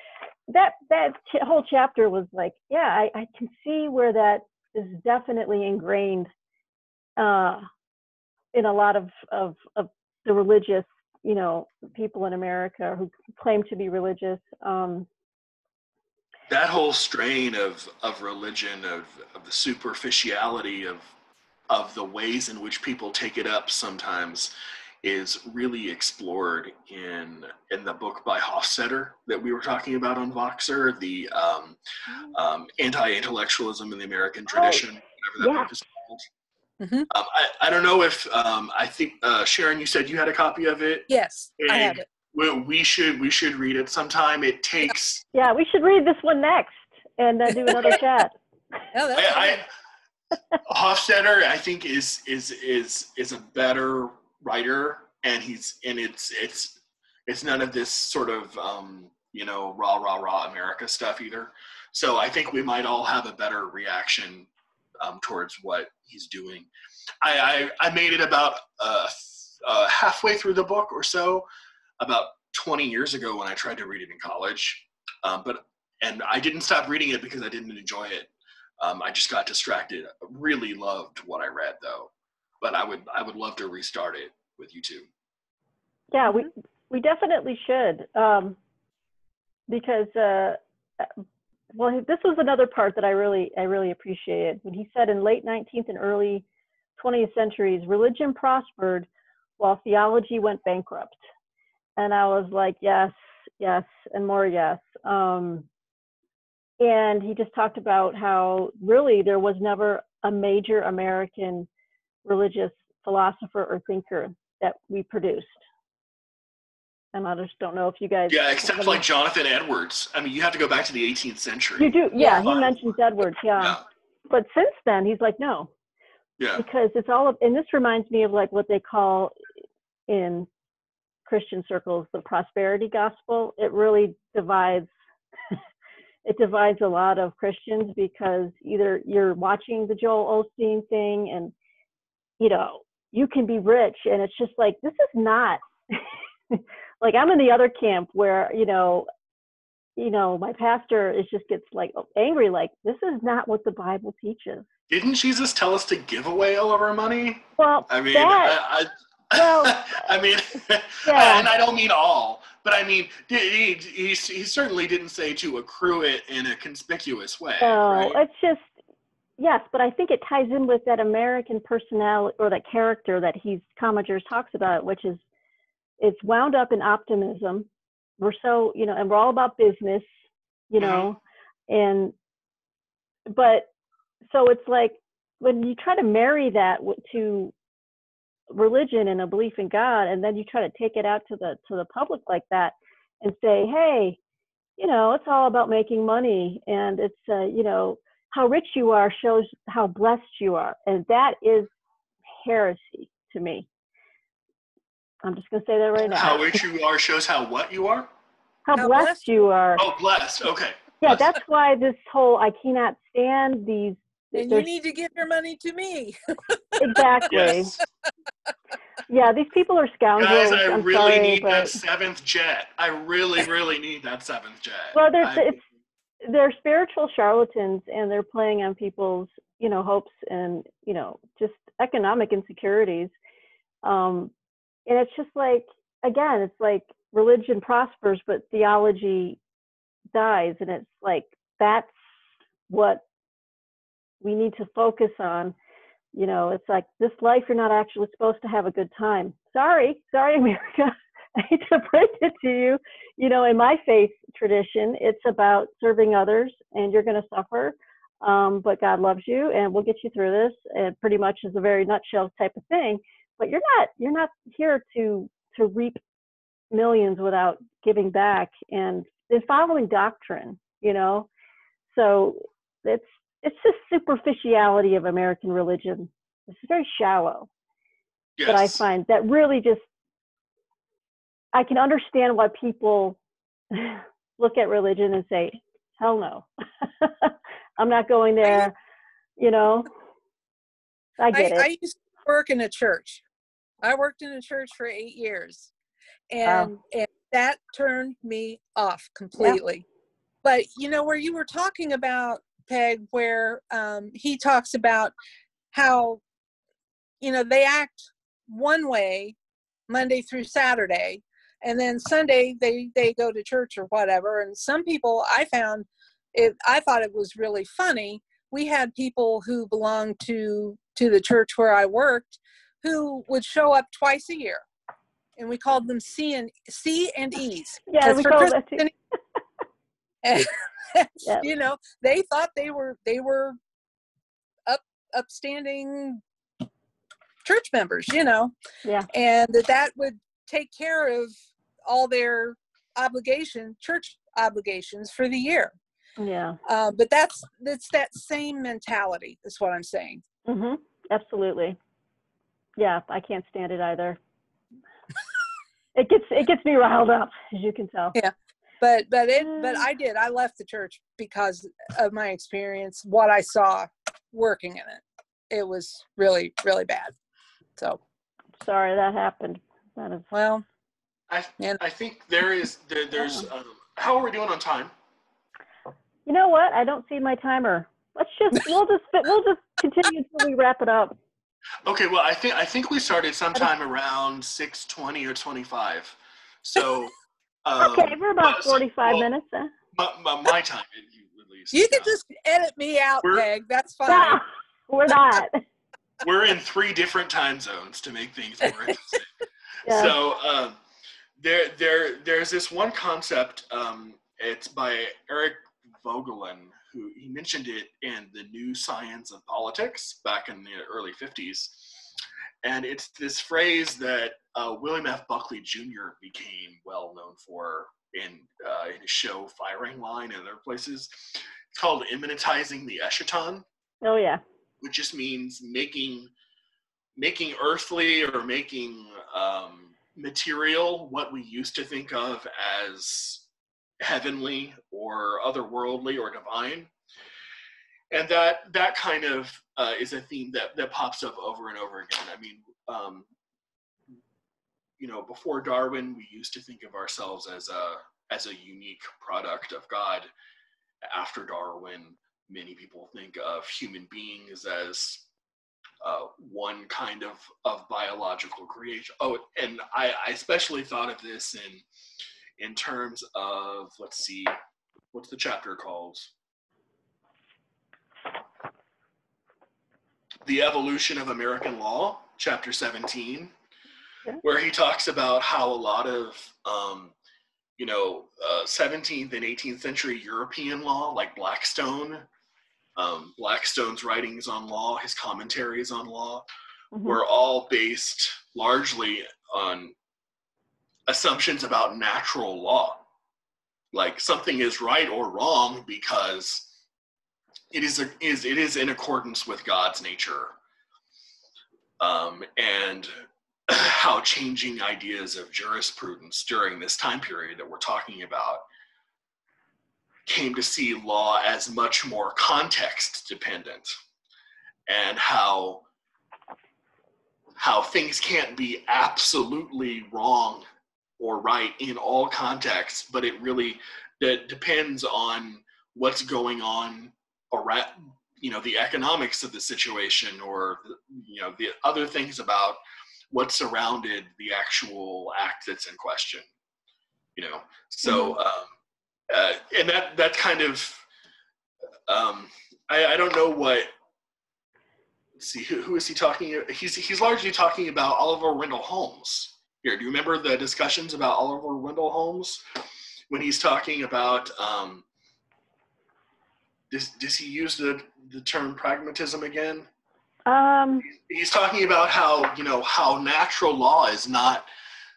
that that ch- whole chapter was like, yeah, I, I can see where that is definitely ingrained uh, in a lot of, of, of the religious, you know, people in America who claim to be religious. Um, that whole strain of, of religion, of, of the superficiality of of the ways in which people take it up sometimes is really explored in in the book by Hofstadter that we were talking about on Voxer, the um, um, anti-intellectualism in the American tradition, whatever that yeah. book is called. Mm-hmm. um, I, I don't know if, um, I think, uh, Sharon, you said you had a copy of it? Yes, and I have it. We, we, should, we should read it sometime. It takes... Yeah, we should read this one next and uh, do another chat. Oh, that's I, I, Hofstadter, I think, is, is, is, is a better writer, and he's, and it's, it's, it's none of this sort of, um, you know, rah, rah, rah America stuff either. So I think we might all have a better reaction Um, towards what he's doing. I, I, I made it about uh, uh, halfway through the book or so, about twenty years ago when I tried to read it in college. Um, but and I didn't stop reading it because I didn't enjoy it. Um, I just got distracted. Really loved what I read though. But I would I would love to restart it with you two. Yeah, we we definitely should um, because. Uh, Well, this was another part that I really, I really appreciated when he said in late nineteenth and early twentieth centuries, religion prospered while theology went bankrupt. And I was like, yes, yes, and more yes. Um, and he just talked about how really there was never a major American religious philosopher or thinker that we produced. And I just don't know if you guys... Yeah, except like Jonathan Edwards. I mean, you have to go back to the eighteenth century. You do, yeah, he mentions Edwards, yeah. yeah. But since then, he's like, no. Yeah. Because it's all of... And this reminds me of like what they call in Christian circles, the prosperity gospel. It really divides... it divides a lot of Christians because either you're watching the Joel Osteen thing and, you know, you can be rich. And it's just like, this is not... Like I'm in the other camp where, you know, you know, my pastor is just gets like angry, like this is not what the Bible teaches. Didn't Jesus tell us to give away all of our money? Well, I mean, that, I, I, well, I mean, yeah. And I don't mean all, but I mean, he, he, he certainly didn't say to accrue it in a conspicuous way. No, right? It's just, yes, but I think it ties in with that American personality or that character that he's Commager talks about, which is, it's wound up in optimism. We're so, you know, and we're all about business, you know, and, but, so it's like, when you try to marry that to religion and a belief in God, and then you try to take it out to the, to the public like that and say, hey, you know, it's all about making money. And it's, uh, you know, how rich you are shows how blessed you are. And that is heresy to me. I'm just going to say that right now. How rich you are shows how what you are? How, how blessed, blessed you are. Oh, blessed. Okay. Yeah, blessed. That's why this whole, I cannot stand these. And you need to give your money to me. Exactly. Yes. Yeah, these people are scoundrels. Guys, I I'm really sorry, need but... that seventh jet. I really, really need that seventh jet. Well, there's, I... it's, they're spiritual charlatans, and they're playing on people's, you know, hopes and, you know, just economic insecurities. Um, And it's just like, again, it's like religion prospers, but theology dies. And it's like, that's what we need to focus on. You know, it's like this life, you're not actually supposed to have a good time. Sorry, sorry, America. I hate to break it to you. You know, in my faith tradition, it's about serving others and you're going to suffer. Um, but God loves you and we'll get you through this. And pretty much is a very nutshell type of thing. But you're not you're not here to to reap millions without giving back and, and following doctrine, you know. So it's it's just superficiality of American religion. It's very shallow. Yes. But I find that really just I can understand why people look at religion and say, hell no. I'm not going there, you know. I get I, it. I used to work in a church. I worked in a church for eight years and, wow. and that turned me off completely. Yeah. But you know, where you were talking about, Peg, where um, he talks about how, you know, they act one way Monday through Saturday, and then Sunday they, they go to church or whatever. And some people I found, it, I thought it was really funny. We had people who belonged to to the church where I worked, who would show up twice a year. And we called them C and, C and E's. Yeah, we called that too. And, yep. You know, they thought they were, they were up, upstanding church members, you know. Yeah. And that that would take care of all their obligation, church obligations for the year. Yeah. Uh, but that's, that's that same mentality is what I'm saying. Mm-hmm. Absolutely. Yeah. I can't stand it either. It gets, it gets me riled up, as you can tell. Yeah. But, but it, but I did, I left the church because of my experience, what I saw working in it. It was really, really bad. So. Sorry that happened. That is, well, I, and, I think there is, there, there's, um, how are we doing on time? You know what? I don't see my timer. Let's just, we'll just, we'll just continue until we wrap it up. Okay. Well, I think, I think we started sometime around six twenty or twenty-five. So. Um, okay, we're about forty-five well, minutes. Huh? My, my, my time, at least. You can uh, just edit me out, we're, Peg. That's fine. Nah, we're not. We're in three different time zones to make things more interesting. Yeah. So um, there, there, there's this one concept. Um, it's by Eric Vogelin, who he mentioned it in The New Science of Politics back in the early fifties. And it's this phrase that uh, William F. Buckley Junior became well known for in, uh, in his show Firing Line and other places. It's called immanentizing the eschaton. Oh, yeah. Which just means making making earthly or making um, material what we used to think of as heavenly or otherworldly or divine. And that that kind of uh, is a theme that, that pops up over and over again. I mean, um, you know, before Darwin, we used to think of ourselves as a as a unique product of God. After Darwin, many people think of human beings as uh, one kind of, of biological creation. Oh, and I, I especially thought of this in in terms of, let's see, what's the chapter called? The Evolution of American Law, chapter seventeen, yeah. Where he talks about how a lot of, um, you know, uh, seventeenth and eighteenth century European law, like Blackstone, um, Blackstone's writings on law, his commentaries on law, mm-hmm. were all based largely on assumptions about natural law. Like something is right or wrong because It is, a, is it is in accordance with God's nature, um, and how changing ideas of jurisprudence during this time period that we're talking about came to see law as much more context dependent, and how how things can't be absolutely wrong or right in all contexts, but it really that depends on what's going on. Or, you know, the economics of the situation, or, you know, the other things about what surrounded the actual act that's in question, you know. So, mm-hmm. um, uh, and that, that kind of, um, I, I don't know what, let's see, who, who is he talking, he's, he's largely talking about Oliver Wendell Holmes here. Do you remember the discussions about Oliver Wendell Holmes when he's talking about, um, Does, does he use the, the term pragmatism again? Um, He's talking about how, you know, how natural law is not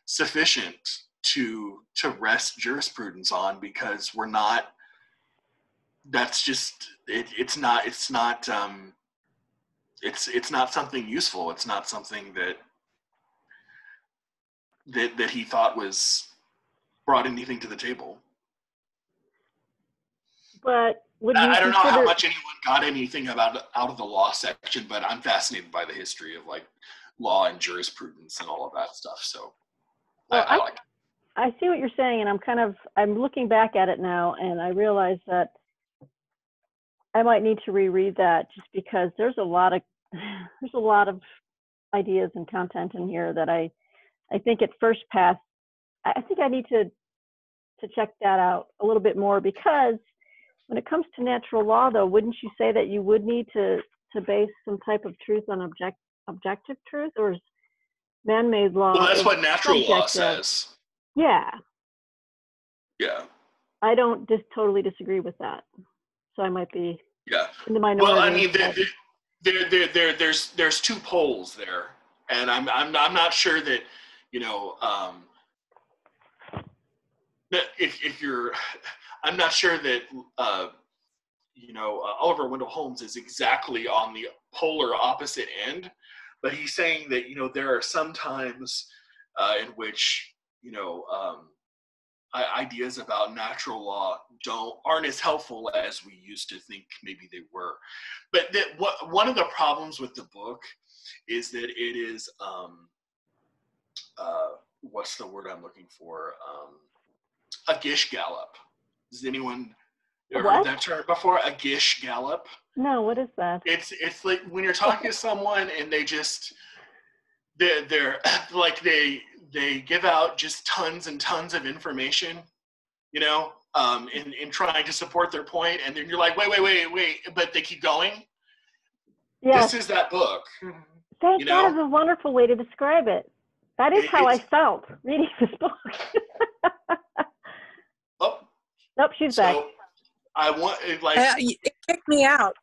sufficient to to rest jurisprudence on, because we're not, that's just, it, it's not, it's not, um, it's it's not something useful. It's not something that, that, that he thought was, brought anything to the table. But Would you I don't consider... know how much anyone got anything about out of the law section, but I'm fascinated by the history of like law and jurisprudence and all of that stuff. So well, I, I, I like it. I see what you're saying, and I'm kind of I'm looking back at it now, and I realize that I might need to reread that just because there's a lot of there's a lot of ideas and content in here that I I think at first pass I think I need to to check that out a little bit more because. When it comes to natural law, though, wouldn't you say that you would need to to base some type of truth on object, objective truth, or is man-made law? Well, that's what natural subjective law says. Yeah. Yeah. I don't just totally disagree with that, so I might be yeah. in the minority. Well, I mean, there, there, there, there, there's there's two poles there, and I'm I'm I'm not sure that you know um, that if if you're, I'm not sure that uh, you know uh, Oliver Wendell Holmes is exactly on the polar opposite end, but he's saying that you know there are some times uh, in which you know. Um, ideas about natural law don't aren't as helpful as we used to think maybe they were. But that what one of the problems with the book is that it is um uh what's the word I'm looking for? Um a gish gallop. Has anyone ever what? heard that term before? A gish gallop? No, what is that? It's it's like when you're talking to someone and they just they're, they're like they they give out just tons and tons of information, you know, um, in, in trying to support their point. And then you're like, wait, wait, wait, wait, but they keep going. Yes. This is that book. That, you know? That is a wonderful way to describe it. That is it, how I felt reading this book. oh, nope, she's so back. I want, like, uh, it kicked me out.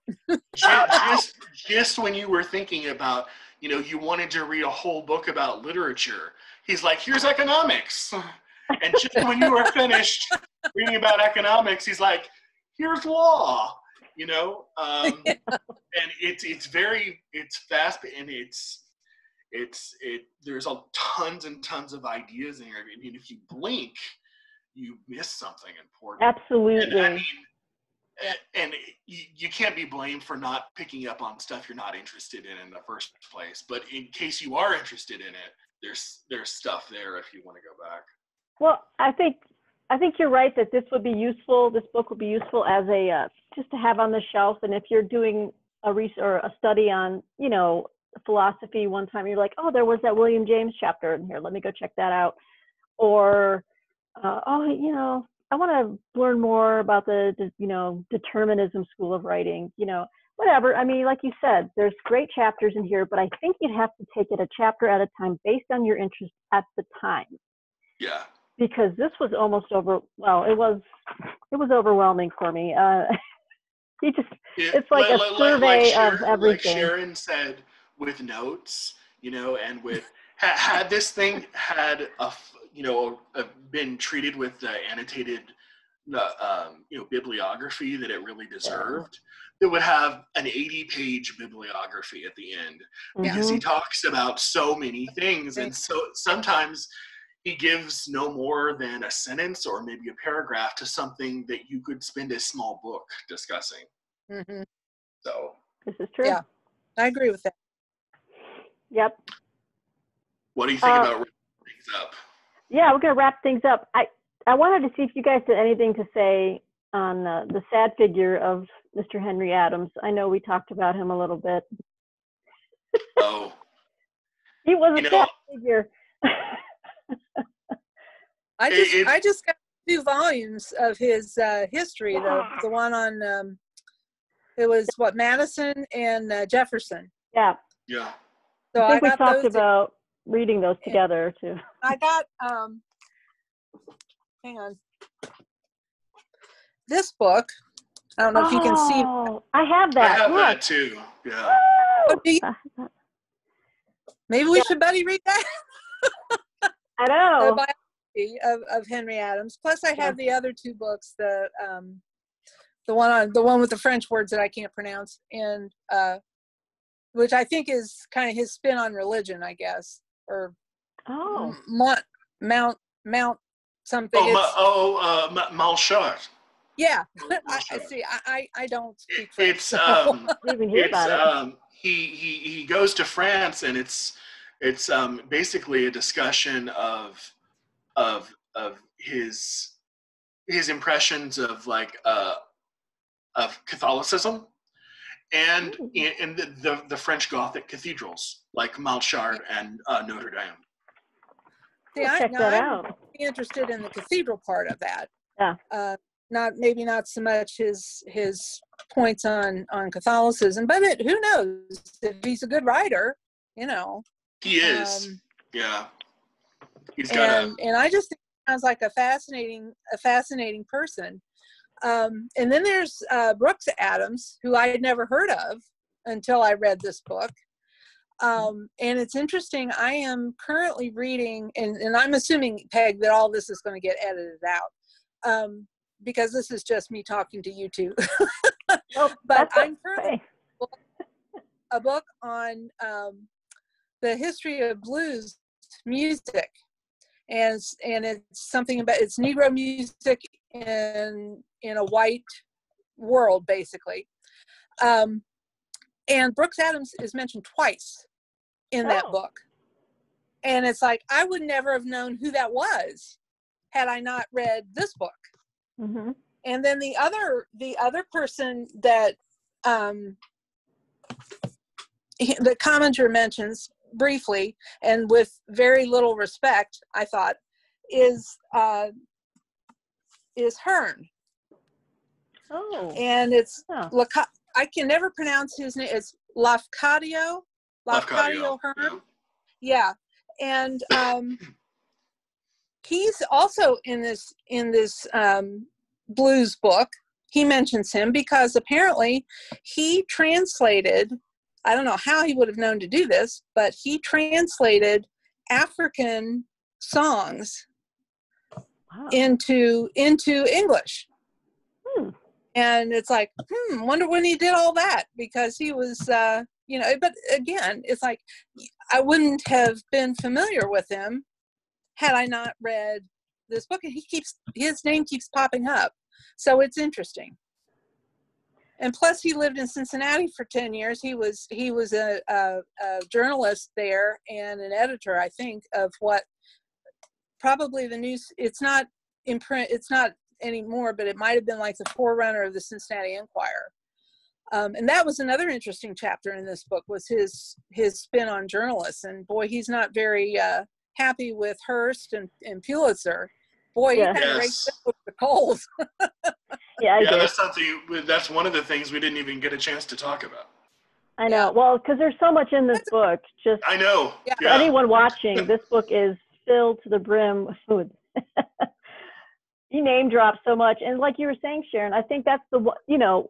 just, just when you were thinking about, you know, you wanted to read a whole book about literature, he's like, here's economics. And just when you are finished reading about economics, he's like, here's law, you know? Um, yeah. And it's, it's very, it's fast, and it's, it's, it, there's a tons and tons of ideas in here. I mean, if you blink, you miss something important. Absolutely. And, I mean, and, and you, you can't be blamed for not picking up on stuff you're not interested in in the first place. But in case you are interested in it, There's there's stuff there if you want to go back. Well, I think I think you're right that this would be useful. This book would be useful as a uh, just to have on the shelf. And if you're doing a res or a study on you know philosophy one time, you're like, oh, there was that William James chapter in here. Let me go check that out. Or uh, oh, you know, I want to learn more about the, the you know determinism school of writing. You know, whatever. I mean, like you said, there's great chapters in here, but I think you'd have to take it a chapter at a time based on your interest at the time. Yeah. Because this was almost over, well, it was, it was overwhelming for me. Uh, you just, yeah. It's like, like a like, survey like Sharon, of everything. Like Sharon said, with notes, you know, and with, had, had this thing had, a, you know, a, been treated with the annotated Uh, um, you know, bibliography that it really deserved, yeah. It would have an eighty page bibliography at the end, because mm-hmm. he talks about so many things, and so sometimes he gives no more than a sentence or maybe a paragraph to something that you could spend a small book discussing. Mm-hmm. So this is true. Yeah, I agree with that. Yep. What do you think uh, about wrapping things up? Yeah, we're gonna wrap things up. I. I wanted to see if you guys had anything to say on uh, the sad figure of Mister Henry Adams. I know we talked about him a little bit. Oh. He was you a know, sad figure. I just it, it, I just got two volumes of his uh, history, yeah. the, the one on, um, it was what, Madison and uh, Jefferson. Yeah. Yeah. So I think I we talked about two. reading those together and too. I got, um, hang on. This book, I don't know oh, if you can see. Oh, I have that. I have Look. that too. Yeah. Woo! Maybe we yeah. should buddy read that. I know. The biography of, of Henry Adams. Plus, I have yeah. the other two books, the um, the one on the one with the French words that I can't pronounce, and uh, which I think is kind of his spin on religion, I guess, or oh, Mont Mount Mount. Something. Oh, ma oh uh, Malchart. Yeah, Malchart. I, I see. I I don't speak French. It's um, it's um, he he he goes to France, and it's it's um basically a discussion of of of his his impressions of like uh of Catholicism, and in, in the, the the French Gothic cathedrals like Malchart and uh, Notre Dame. See, we'll I, check now, that I'm, out. interested in the cathedral part of that. Yeah. Uh, not maybe not so much his his points on on Catholicism, but it, who knows if he's a good writer, you know. He is, um, yeah. He's got and, a... and I just think he sounds like a fascinating a fascinating person. Um, and then there's uh, Brooks Adams, who I had never heard of until I read this book. Um, and it's interesting, I am currently reading, and, and I'm assuming, Peg, that all this is going to get edited out, um, because this is just me talking to you two. Well, but I'm currently reading a book on um, the history of blues music. And, and it's something about, it's Negro music in, in a white world, basically. Um, and Brooks Adams is mentioned twice in oh. that book. And it's like, I would never have known who that was had I not read this book. Mm-hmm. And then the other, the other person that um, the Commager mentions briefly and with very little respect, I thought, is uh, is Hearn. Oh. And it's, huh. Laca- I can never pronounce his name. It's Lafcadio, Lafcadio Hearn. Yeah. And um, he's also in this, in this um, blues book. He mentions him because apparently he translated, I don't know how he would have known to do this, but he translated African songs wow. into into English. Hmm. And it's like, hmm, wonder when he did all that, because he was, uh, you know, but again, it's like, I wouldn't have been familiar with him had I not read this book. And he keeps, his name keeps popping up. So it's interesting. And plus, he lived in Cincinnati for ten years. He was he was a, a, a journalist there and an editor, I think, of what probably the news. It's not in print. It's not anymore, but it might have been like the forerunner of the Cincinnati Enquirer. Um, and that was another interesting chapter in this book, was his his spin on journalists. And boy, he's not very uh, happy with Hearst and, and Pulitzer. Boy, yeah. He kind of raked up with the coals. Yeah, I yeah that's something. That's one of the things we didn't even get a chance to talk about. I know. Well, because there's so much in this book. Just I know. Yeah. For yeah. anyone watching, this book is filled to the brim with food. He name drops so much, and like you were saying, Sharon, I think that's the you know,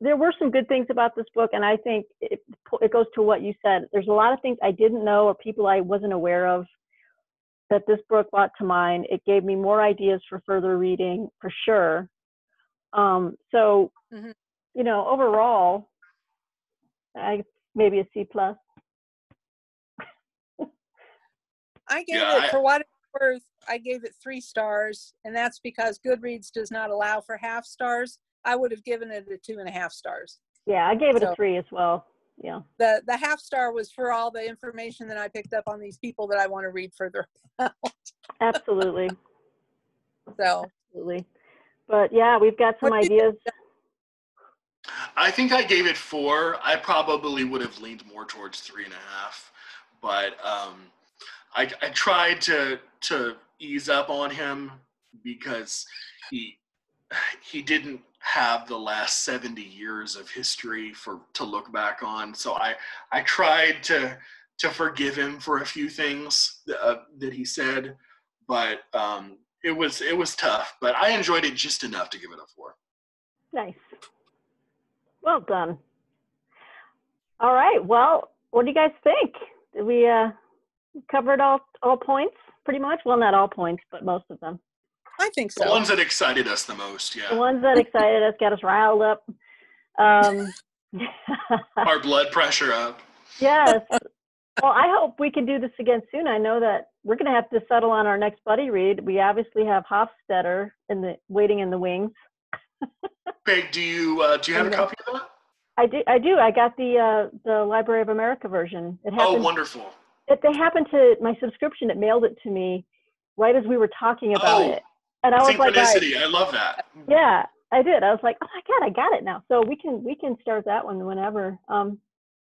there were some good things about this book, and I think it it goes to what you said. There's a lot of things I didn't know or people I wasn't aware of that this book brought to mind. It gave me more ideas for further reading, for sure. Um, so, mm-hmm. you know, overall, I maybe a C plus. I gave yeah, it, I, for what it's worth, I gave it three stars, and that's because Goodreads does not allow for half stars. I would have given it a two and a half stars. Yeah, I gave it so, a three as well. Yeah. The the half star was for all the information that I picked up on these people that I want to read further about. Absolutely. So. Absolutely. But yeah, we've got some ideas. I think I gave it four. I probably would have leaned more towards three and a half, but um, I, I tried to to ease up on him because he he didn't have the last seventy years of history for to look back on. So I I tried to to forgive him for a few things uh, that he said, but. Um, It was it was tough, but I enjoyed it just enough to give it a four. Nice. Well done. All right. Well, what do you guys think? Did we uh, covered all all points pretty much? Well, not all points, but most of them. I think so. The ones that excited us the most, yeah. The ones that excited us, got us riled up. Um, Our blood pressure up. Yes. Well, I hope we can do this again soon. I know that we're going to have to settle on our next buddy read. We obviously have Hofstadter in the waiting in the wings. Peg, do you uh, do you have and a copy of that? I do. I do. I got the uh, the Library of America version. It happened, oh, wonderful! It they happened to my subscription. It mailed it to me right as we were talking about oh, it, and I was like, "Synchronicity! I love that." Yeah, I did. I was like, "Oh my God, I got it now!" So we can we can start that one whenever. Um,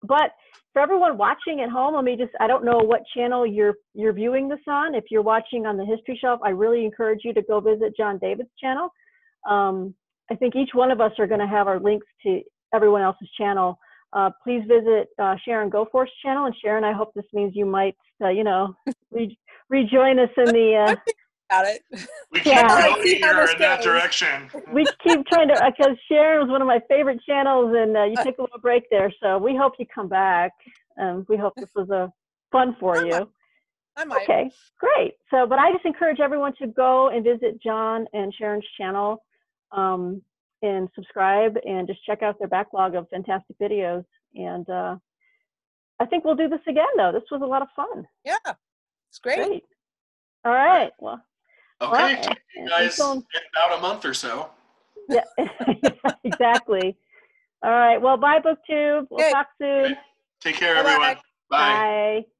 But for everyone watching at home, let me just, I don't know what channel you're you're viewing this on. If you're watching on the History Shelf, I really encourage you to go visit John David's channel. Um, I think each one of us are going to have our links to everyone else's channel. Uh, please visit uh, Sharon Goforth's channel. And Sharon, I hope this means you might, uh, you know, re rejoin us in the... Uh, About it. We keep yeah. going here in that direction. We keep trying to, because Sharon was one of my favorite channels, and uh, you took a little break there. So we hope you come back. Um, we hope this was a fun for I you. Might. I might. Okay, great. So, but I just encourage everyone to go and visit John and Sharon's channel, um, and subscribe, and just check out their backlog of fantastic videos. And uh, I think we'll do this again, though. This was a lot of fun. Yeah, it's great. great. All right. Well. Okay, well, you guys in about a month or so. Yeah, exactly. All right. Well, bye, BookTube. We'll hey. talk soon. Right. Take care, bye everyone. Bye. Bye. Bye.